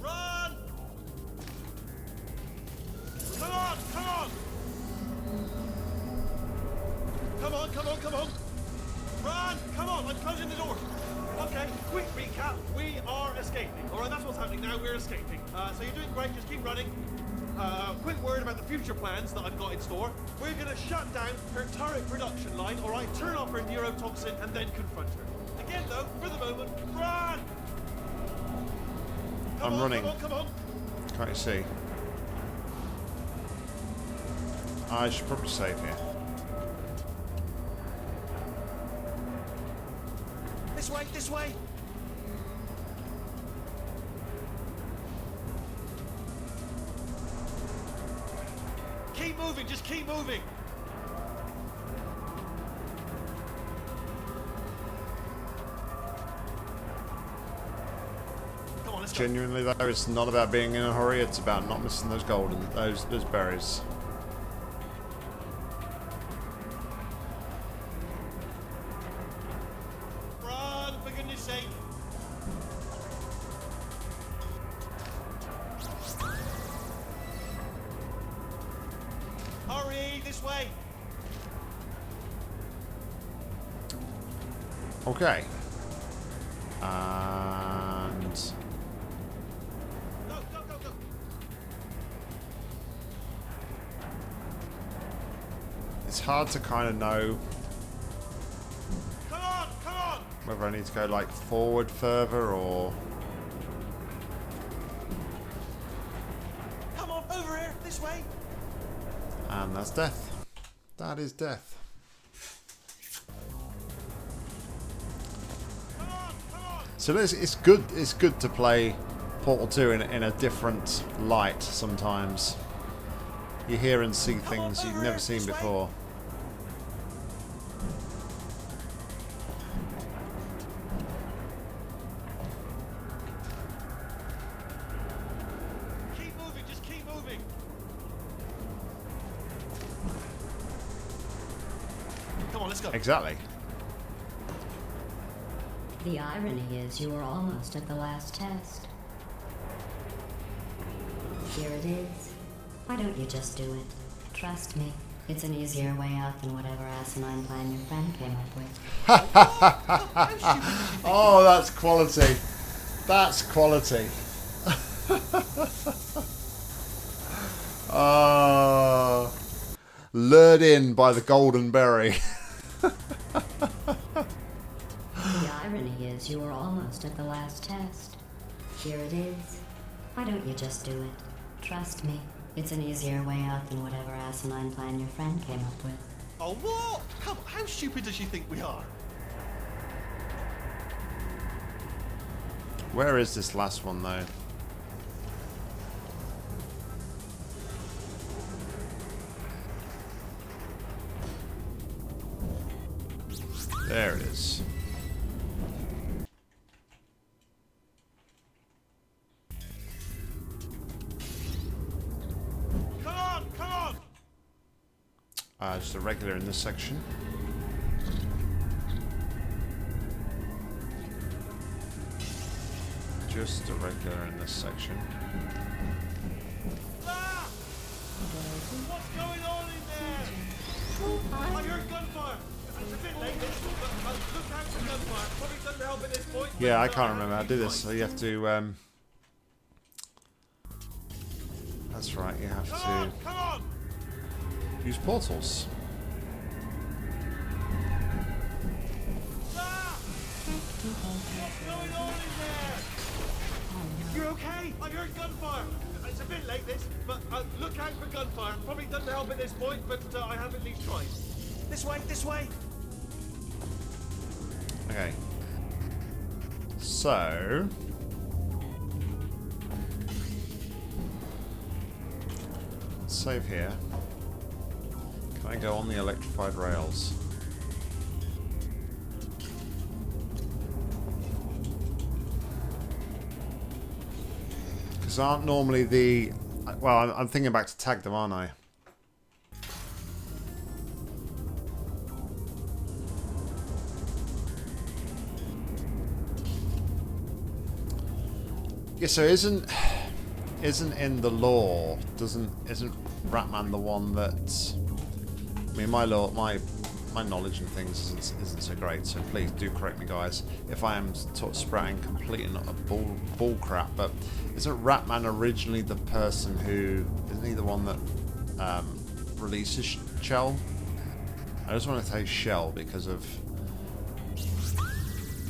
Run! Come on, come on! Come on, come on, come on! Run! Come on, I'm closing the door! Okay, quick recap, we are escaping. Alright, that's what's happening now, we're escaping. Uh, so you're doing great, just keep running. Uh, quick word about the future plans that I've got in store. We're gonna shut down her turret production line, alright? Turn off her neurotoxin and then confront her. Again though, for the moment, run! Come I'm on, running. Come on, come on! Can't you see? I should probably save here. This way, this way! Keep moving, just keep moving! Come on, let's go. Genuinely though, it's not about being in a hurry, it's about not missing those golden, those, those berries. Hurry! this way. Okay. And... Go, go, go, go. It's hard to kind of know... Come on, come on. Whether I need to go, like, forward further or... Come on, over here, this way. And that's death. That is death. So it's, it's good. It's good to play Portal two in, in a different light. Sometimes you hear and see things you've never seen before. Keep moving. Just keep moving. Come on, let's go. Exactly. The irony is you were almost at the last test. Here it is. Why don't you just do it? Trust me, it's an easier way out than whatever asinine plan your friend came up with. Oh, that's quality. That's quality. uh, lured in by the golden berry. You were almost at the last test. Here it is. Why don't you just do it? Trust me, it's an easier way out than whatever asinine plan your friend came up with. Oh, what? How, how stupid does she think we are? Where is this last one, though? There it is. Uh, just a regular in this section. Just a regular in this section. Ah! What's going on in there? I heard gunfire. It's a bit late, but look out for gunfire. Probably doesn't help at this point. Yeah, I can't remember. I did this, so you have to. Um... That's right. You have to. Come on, come on. Use portals. Ah! What's going on in there? You're okay? I heard gunfire. It's a bit late this, but uh, look out for gunfire. Probably doesn't help at this point, but uh, I have at least tried. This way, this way. Okay. So... Let's save here. I go on the electrified rails. Because aren't normally the... Well, I'm, I'm thinking back to tag them, aren't I? Yeah, so isn't... Isn't in the lore... Doesn't... Isn't Ratman the one that's... I mean, my law, my my knowledge and things isn't, isn't so great, so please do correct me, guys, if I am sprouting complete and utter bull bull crap. But isn't Ratman originally the person who isn't he the one that um, releases Chell? I just want to say Shell because of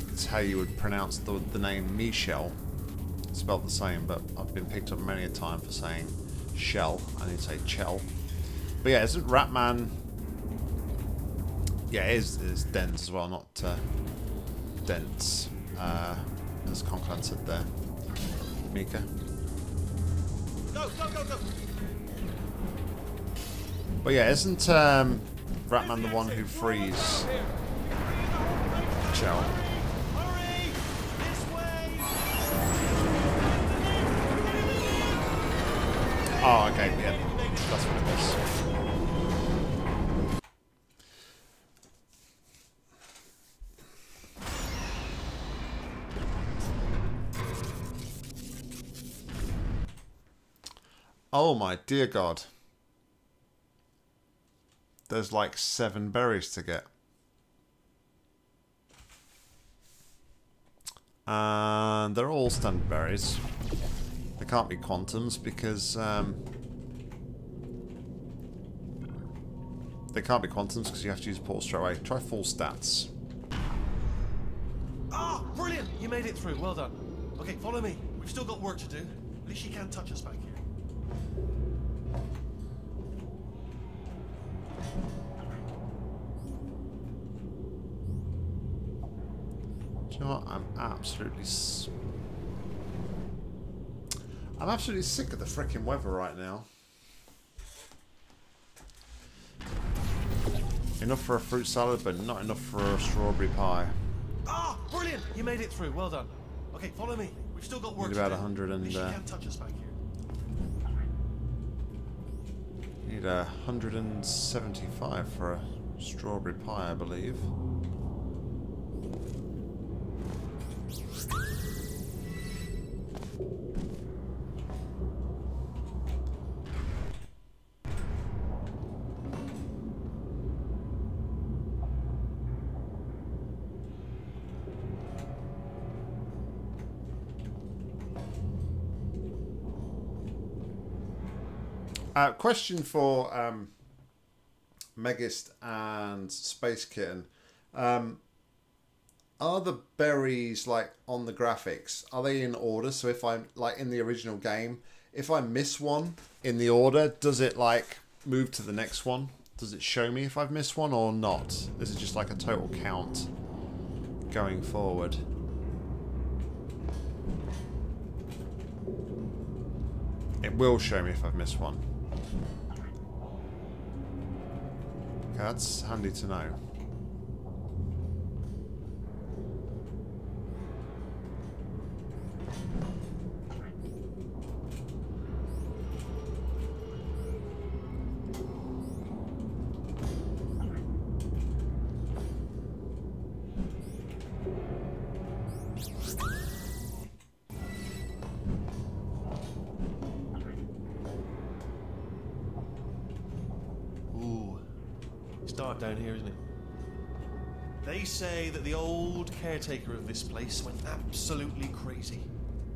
it's how you would pronounce the the name Michelle. It's spelled the same, but I've been picked up many a time for saying Shell. I need to say Chell. But yeah, isn't Ratman? Yeah, it is, it's Dens as well, not uh, Dents, uh, as Conklin said there. Mika. Go, go, go, go! But yeah, isn't um, Ratman the one who frees Chell? Oh, okay, yeah, that's what it was. Oh my dear God. There's like seven berries to get. And they're all standard berries. They can't be quantums because... Um, they can't be quantums because you have to use a portal straight away. Try full stats. Ah, brilliant! You made it through. Well done. Okay, follow me. We've still got work to do. At least she can't touch us back here. Do you know what? I'm absolutely... S I'm absolutely sick of the frickin' weather right now. Enough for a fruit salad, but not enough for a strawberry pie. Ah, brilliant! You made it through. Well done. Okay, follow me. We've still got work to do. Need about a hundred and... She can't touch us back here. Need a hundred and seventy-five for a strawberry pie, I believe. Uh, question for um, Megist and Space Kitten. Um, are the berries, like, on the graphics, are they in order? So if I'm, like, in the original game, if I miss one in the order, does it, like, move to the next one? Does it show me if I've missed one or not? This is just, like, a total count going forward. It will show me if I've missed one. Okay, that's handy to know. Caretaker of this place went absolutely crazy.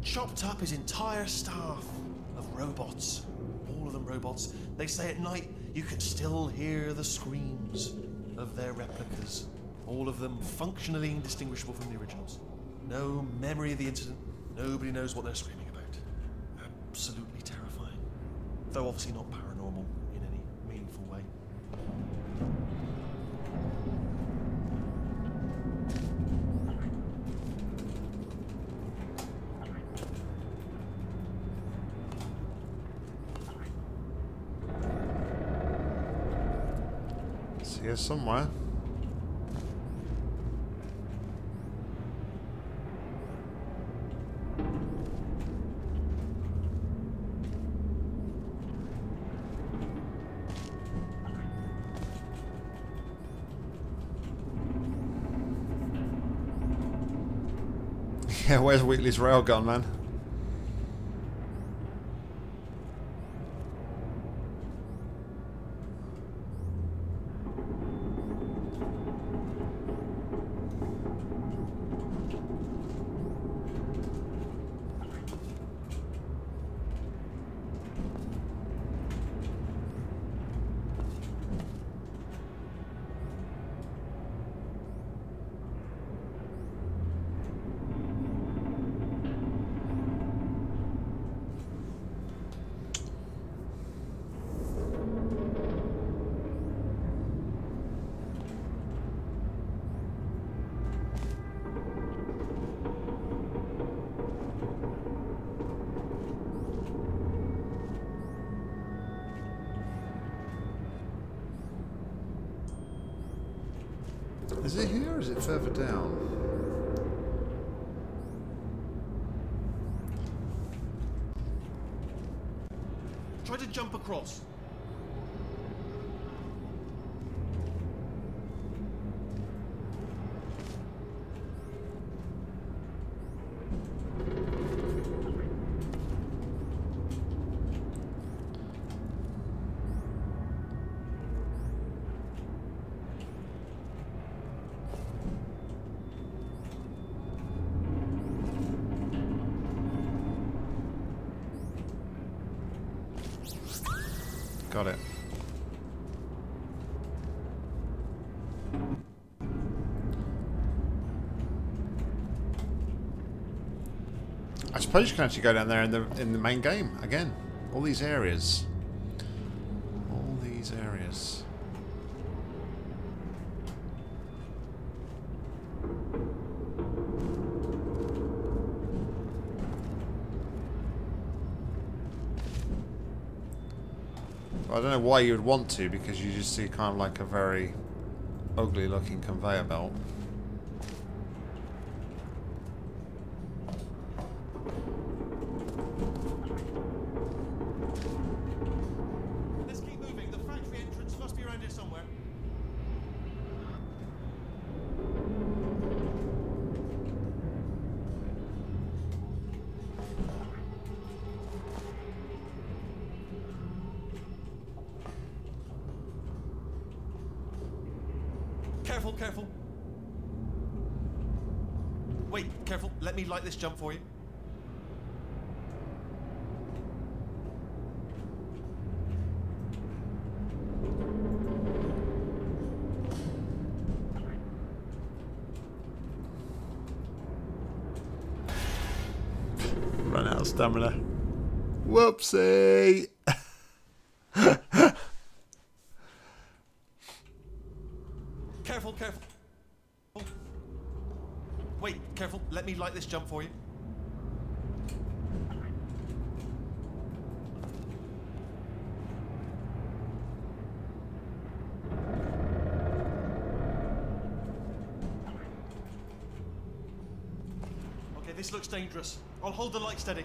Chopped up his entire staff of robots. All of them robots. They say at night you can still hear the screams of their replicas. All of them functionally indistinguishable from the originals. No memory of the incident. Nobody knows what they're screaming about. Absolutely terrifying. Though obviously not paranormal in any meaningful way. Here somewhere. Yeah, where's Wheatley's railgun, man? Is it here or is it further down? Try to jump across. Got it. I suppose you can actually go down there in the in the main game again. All these areas. All these areas. I don't know why you would want to, because you just see kind of like a very ugly looking conveyor belt. Let's keep moving. The factory entrance must be around here somewhere. Careful, careful. Wait, careful. Let me light this jump for you. Run out of stamina. Whoopsie. Careful, careful. Wait, careful. Let me light this jump for you. Okay, this looks dangerous. I'll hold the light steady.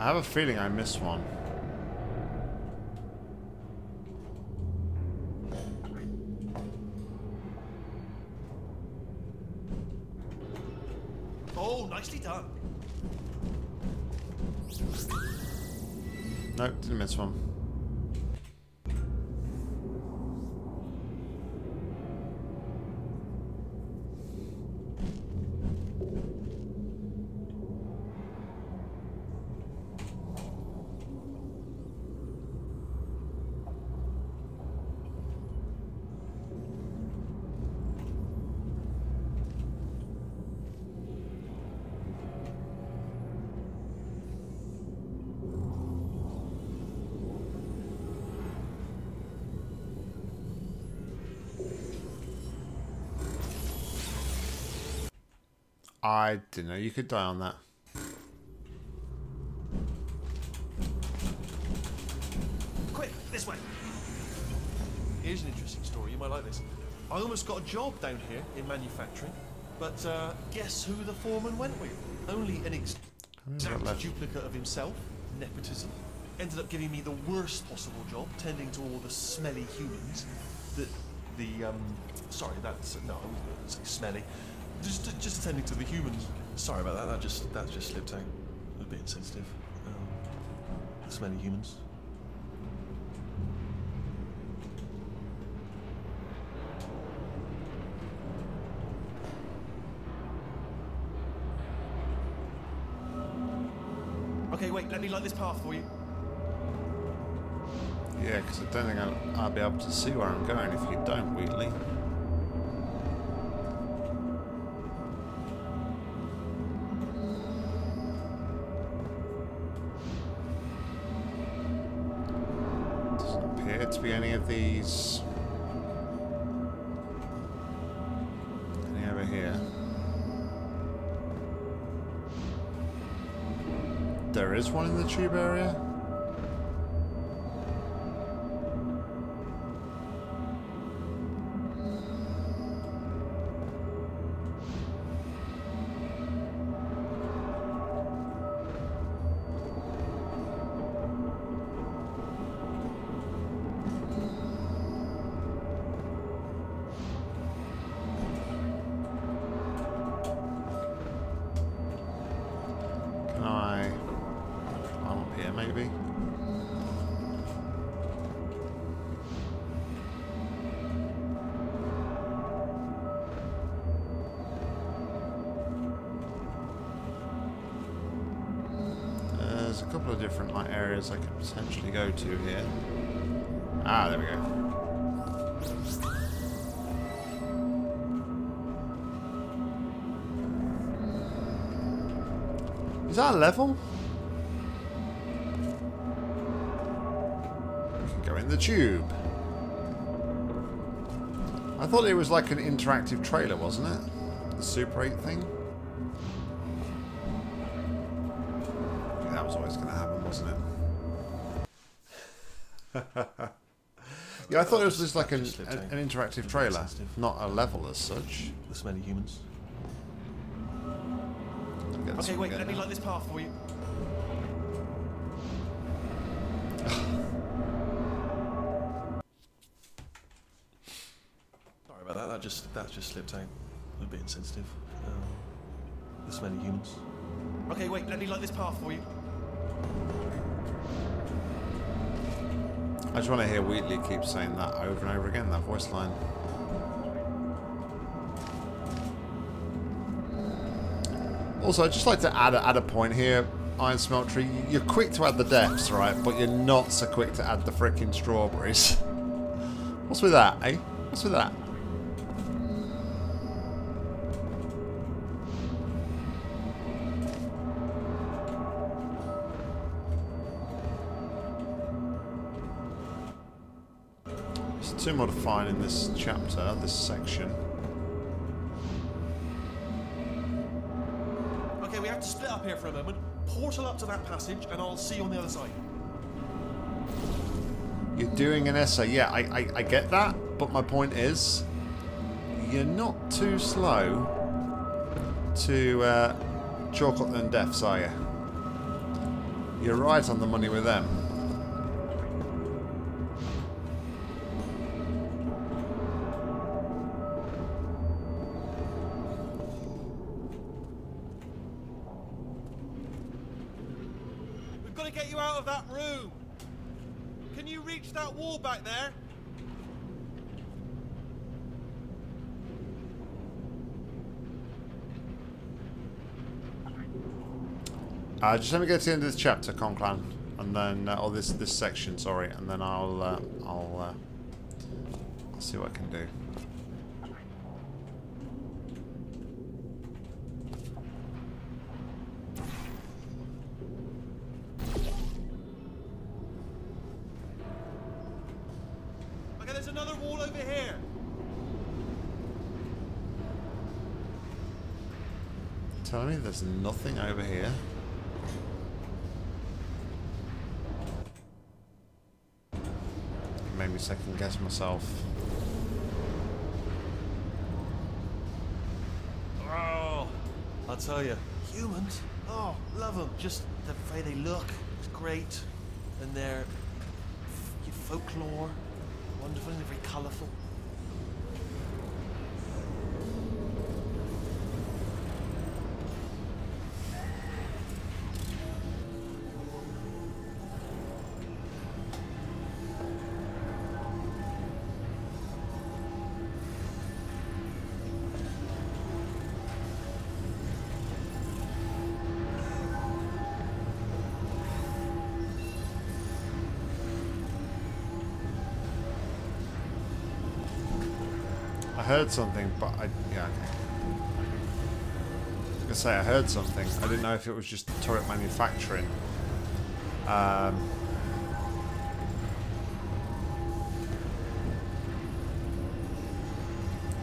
I have a feeling I missed one. Oh, nicely done. Nope, didn't miss one. I didn't know you could die on that. Quick, this way. Here's an interesting story. You might like this. I almost got a job down here in manufacturing, but uh, guess who the foreman went with? Only an ex exact duplicate of himself. Nepotism. Ended up giving me the worst possible job, tending to all the smelly humans. The, the um, sorry, that's no, I wouldn't say smelly. Just, just attending to the humans. Sorry about that. That just, that just slipped out. A bit insensitive. Um, there's many humans. Okay, wait. Let me light this path for you. Yeah, because I don't think I'll, I'll be able to see where I'm going if you don't, Wheatley. To be any of these. Any over here? There is one in the tube area. couple of different like areas I could potentially go to here. Ah, there we go. Is that a level? We can go in the tube. I thought it was like an interactive trailer, wasn't it? The Super eight thing. I think that was always going to happen, wasn't it? Yeah, I thought it was just like an, an, an interactive trailer, not a level as such. This many humans. Okay, wait, let me light this path for you. Sorry about that, that just, that just slipped out. A bit insensitive. Um, this many humans. Okay, wait, let me light this path for you. I just want to hear Wheatley keep saying that over and over again, that voice line. Also, I'd just like to add a, add a point here, Iron Smeltery. You're quick to add the deaths, right? But you're not so quick to add the frickin' strawberries. What's with that, eh? What's with that? There's two more to find in this chapter, this section. Here for a moment, portal up to that passage, and I'll see you on the other side. You're doing an essay, yeah, I, I, I get that, but my point is, you're not too slow to uh, chalk up them deaths, are you? You're right on the money with them. Back there. Uh, just let me get to the end of this chapter, Conclan, and then, uh, or this this section, sorry, and then I'll uh, I'll uh, I'll see what I can do. Telling me there's nothing over here. It made me second guess myself. Oh, I tell you, humans. Oh, love them. Just the way they look, it's great, and their folklore, wonderful, and they're very colourful. I heard something, but I, yeah, okay. I was gonna say I heard something. I didn't know if it was just turret manufacturing. Um,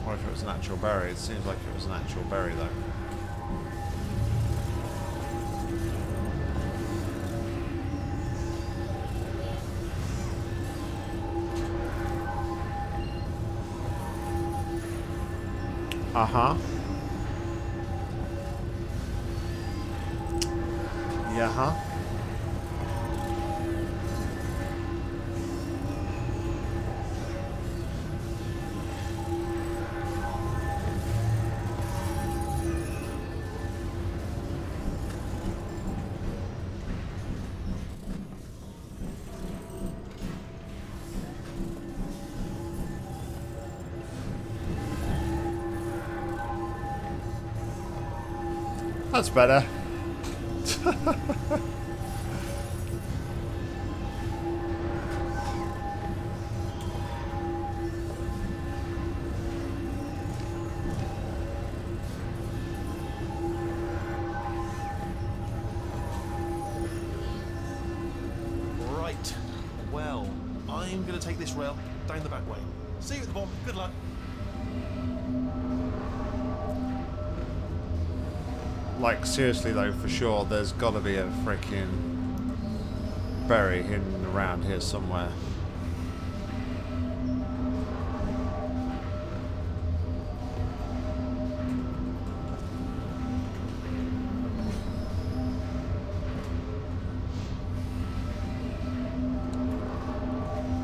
or if it was an actual berry. It seems like it was an actual berry, though. Uh-huh. Yeah, huh? That's better. take this rail down the back way. See you at the bomb. Good luck. Like, seriously though, for sure, there's gotta be a freaking berry hidden around here somewhere.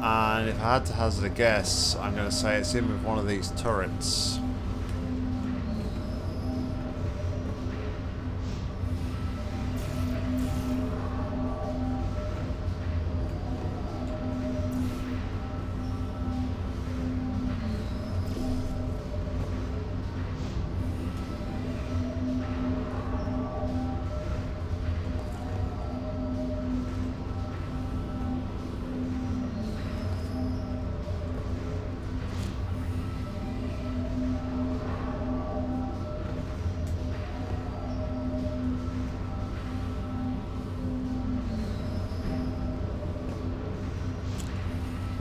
And if I had to hazard a guess, I'm going to say it's in with one of these turrets.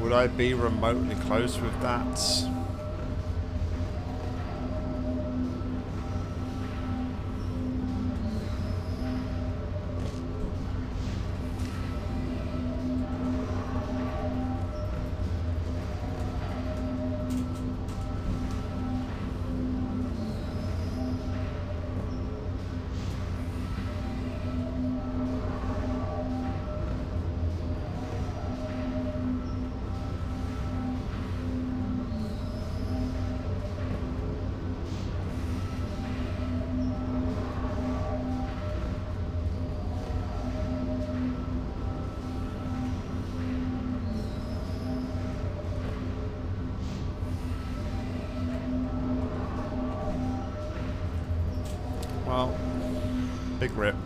Would I be remotely close with that? Well, big rip.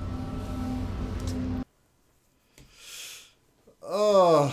Oh.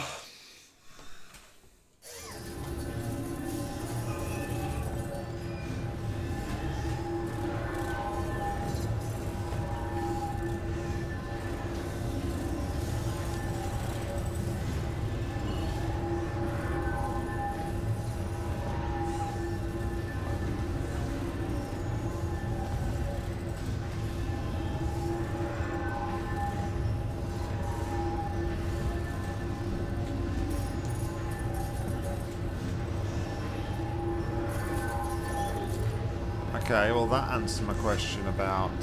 Okay, well that answered my question about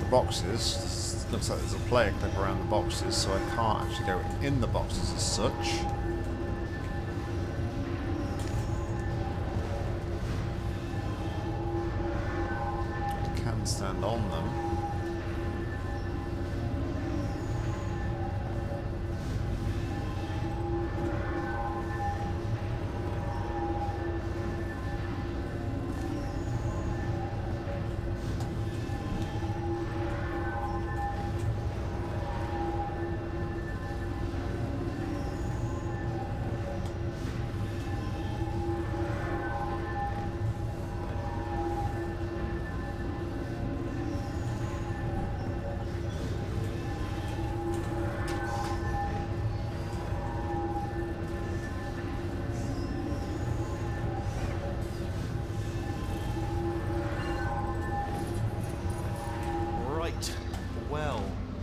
the boxes. Looks like there's a player clip around the boxes, so I can't actually go in the boxes as such. I can stand on them.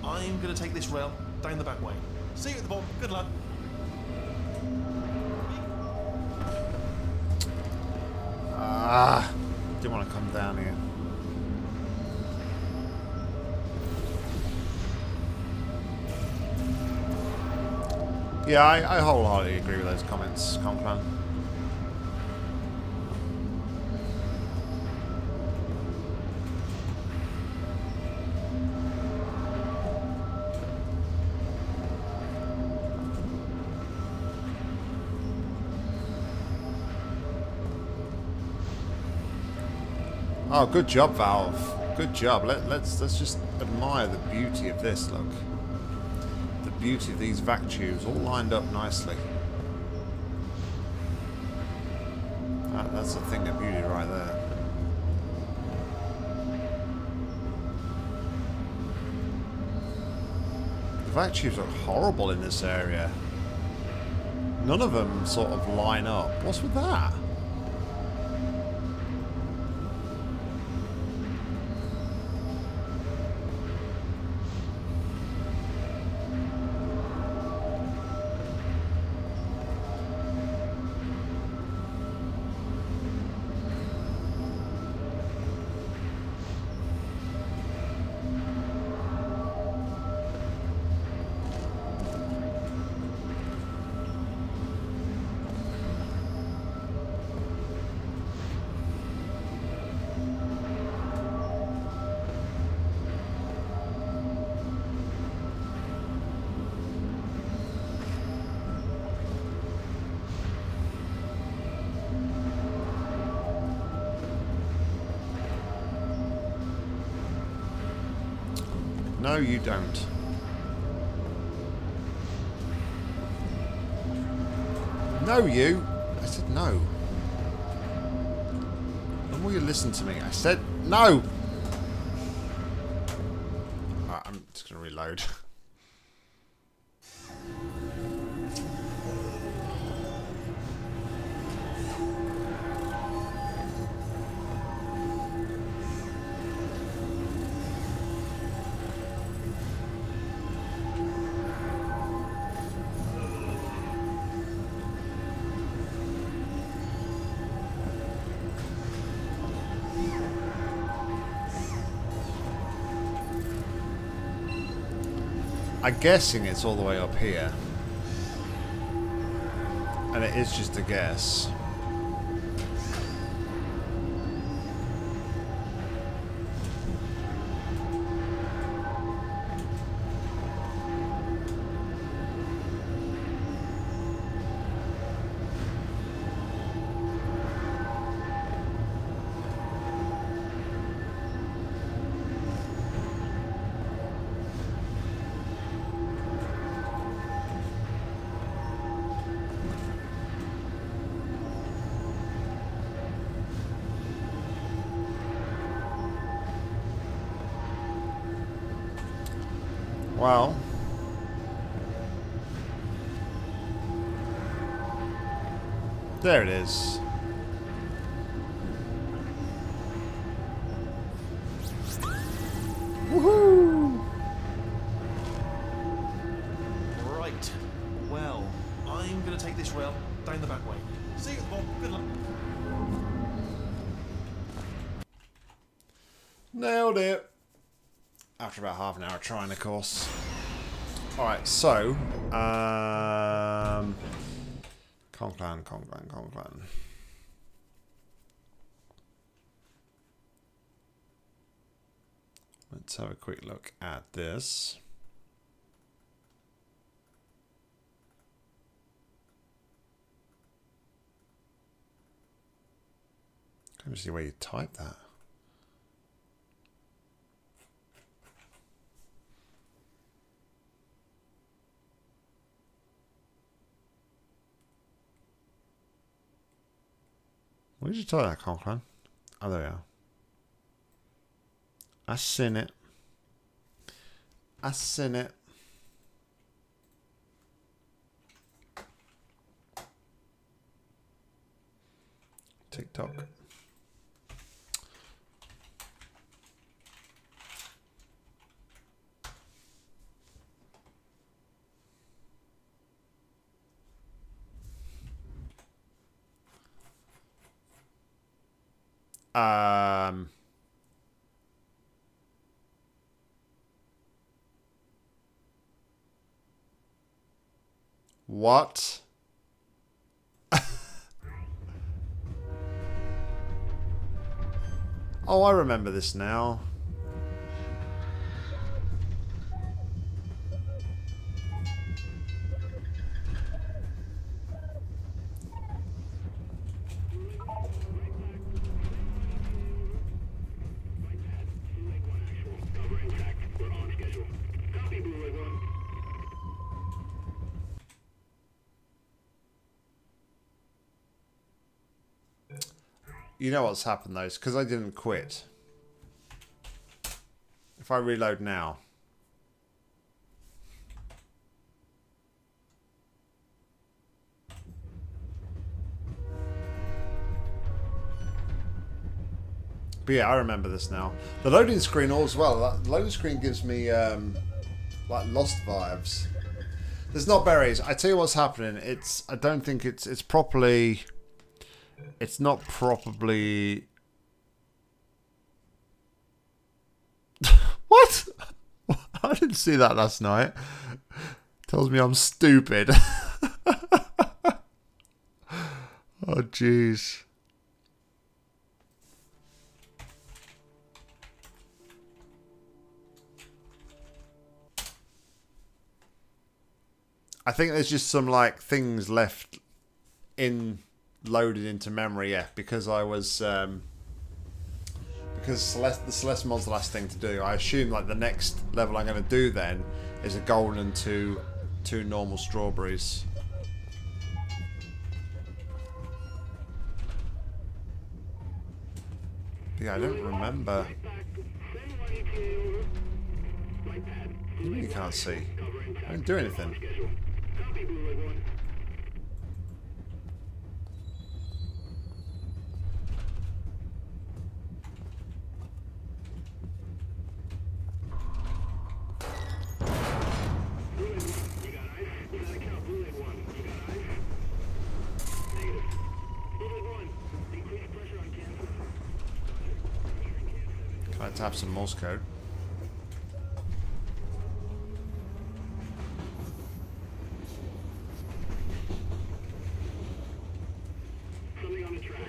I'm going to take this rail down the back way. See you at the bomb. Good luck. Ah, didn't want to come down here. Yeah, I, I wholeheartedly agree with those comments, Conclan. Oh, good job, Valve. Good job. Let, let's let's just admire the beauty of this. Look, the beauty of these vac tubes, all lined up nicely. That, that's the thing of beauty right there. The vac tubes look horrible in this area. None of them sort of line up. What's with that? No, you don't. No, you. I said no. When will you listen to me? I said no. Right, I'm just gonna reload. I'm guessing it's all the way up here, and it is just a guess. Well, there it is. Woohoo! Right. Well, I'm gonna take this rail down the back way. See you at the bottom. Good luck. Nailed it. After about half an hour trying, of course. Alright, so... Um, Conclan, Conclan, Conclan. Let's have a quick look at this. Can't see where you type that. Where did you tell that, Conclan? Oh, there we are. I seen it. I seen it. TikTok. Um, what? Oh, I remember this now. You know what's happened though, it's because I didn't quit. If I reload now. But yeah, I remember this now. The loading screen all as well. The loading screen gives me um, like Lost vibes. There's not berries. I tell you what's happening. It's I don't think it's it's properly. It's not properly. What? I didn't see that last night. Tells me I'm stupid. Oh, jeez. I think there's just some like things left in loaded into memory, yeah, because I was um because Celeste, the Celeste mod's the last thing to do. I assume like the next level I'm going to do then is a golden and two two normal strawberries. Yeah, I don't remember. You can't see. I didn't do anything. Let's tap some Morse code. Something on the track.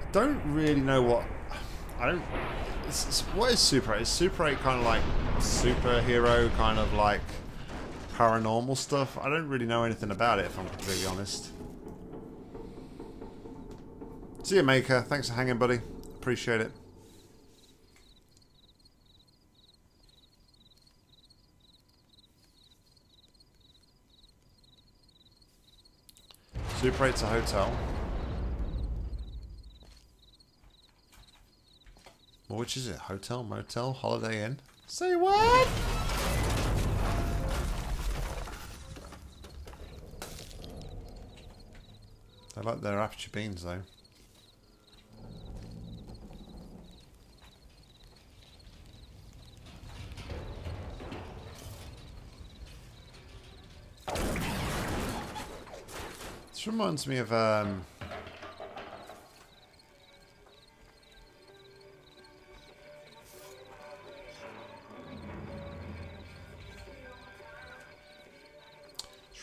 I don't really know what I don't it's, it's, what is Super eight? Is Super eight kind of like superhero kind of like paranormal stuff? I don't really know anything about it, if I'm completely honest. See you, Maker. Thanks for hanging, buddy. Appreciate it. Super eight's a hotel. Well, which is it? Hotel, motel, Holiday Inn? Say what? I like their Aperture beans though. This reminds me of um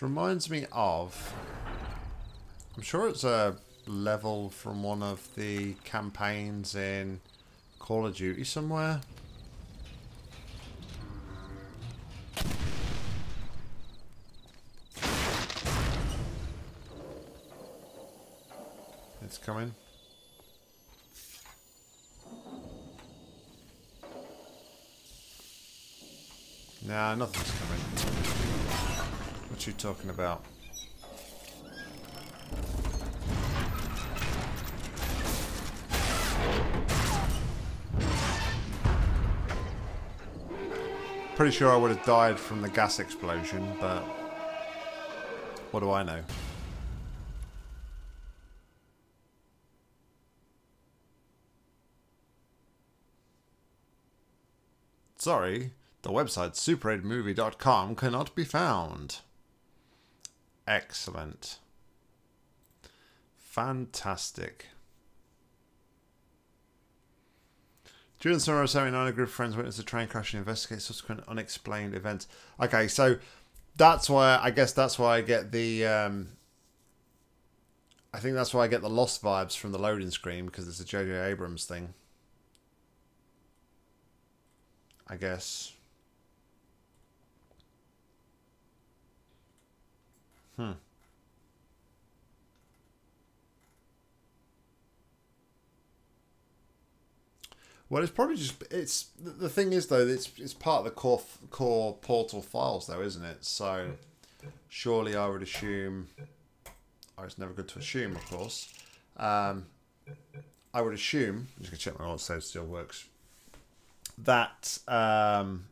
Reminds me of, I'm sure it's a level from one of the campaigns in Call of Duty somewhere. It's coming. Nah, nothing's coming. What you talking about? Pretty sure I would have died from the gas explosion, but what do I know? Sorry, the website super eight movie dot com cannot be found. Excellent. Fantastic. During the summer of seventy-nine, a group of friends witnessed a train crash and investigate subsequent unexplained events. Okay, so that's why, I guess that's why I get the, um, I think that's why I get the Lost vibes from the loading screen, because it's a J J Abrams thing. I guess. Hmm. Well, it's probably just it's the thing is though it's it's part of the core core Portal files though, isn't it? So surely I would assume. Oh, it's never good to assume, of course. Um, I would assume. I'm just gonna check my auto save still works. that um,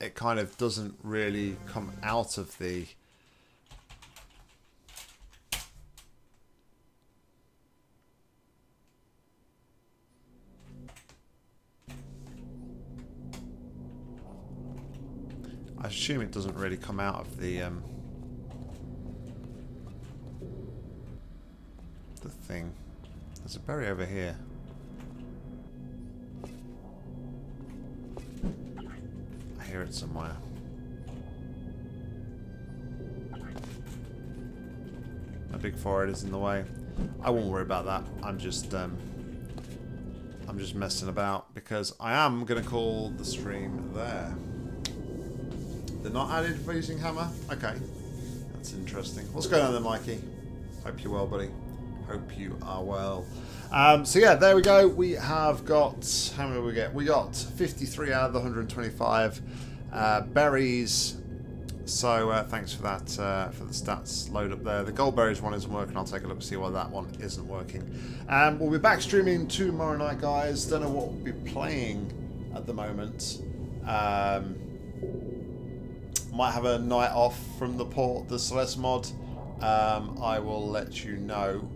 it kind of doesn't really come out of the... I assume it doesn't really come out of the um, the thing. There's a berry over here. I hear it somewhere. My big forehead is in the way. I won't worry about that. I'm just um, I'm just messing about because I am gonna call the stream there. They're not added for using Hammer? Okay. That's interesting. What's going on there, Mikey? Hope you're well, buddy. Hope you are well. Um, so yeah, there we go. We have got... How many did we get? We got fifty-three out of the one hundred twenty-five uh, berries. So uh, thanks for that, uh, for the stats load up there. The gold berries one isn't working. I'll take a look and see why that one isn't working. Um, we'll be back streaming tomorrow night, guys. Don't know what we'll be playing at the moment. Um... Might have a night off from the port, the Celeste mod. Um, I will let you know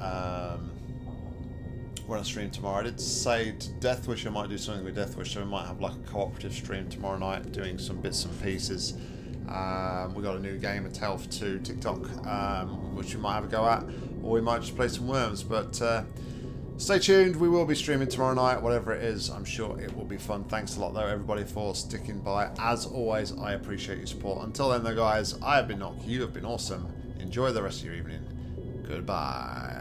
um, when I stream tomorrow. I did say to Deathwish I might do something with Deathwish, so we might have like a cooperative stream tomorrow night, doing some bits and pieces. Um, we got a new game, a Telltale two TikTok, um, which we might have a go at, or we might just play some worms. But uh, stay tuned. We will be streaming tomorrow night, whatever it is. I'm sure it will be fun. Thanks a lot, though, everybody, for sticking by. As always, I appreciate your support. Until then, though, guys, I have been Nock. You have been awesome. Enjoy the rest of your evening. Goodbye.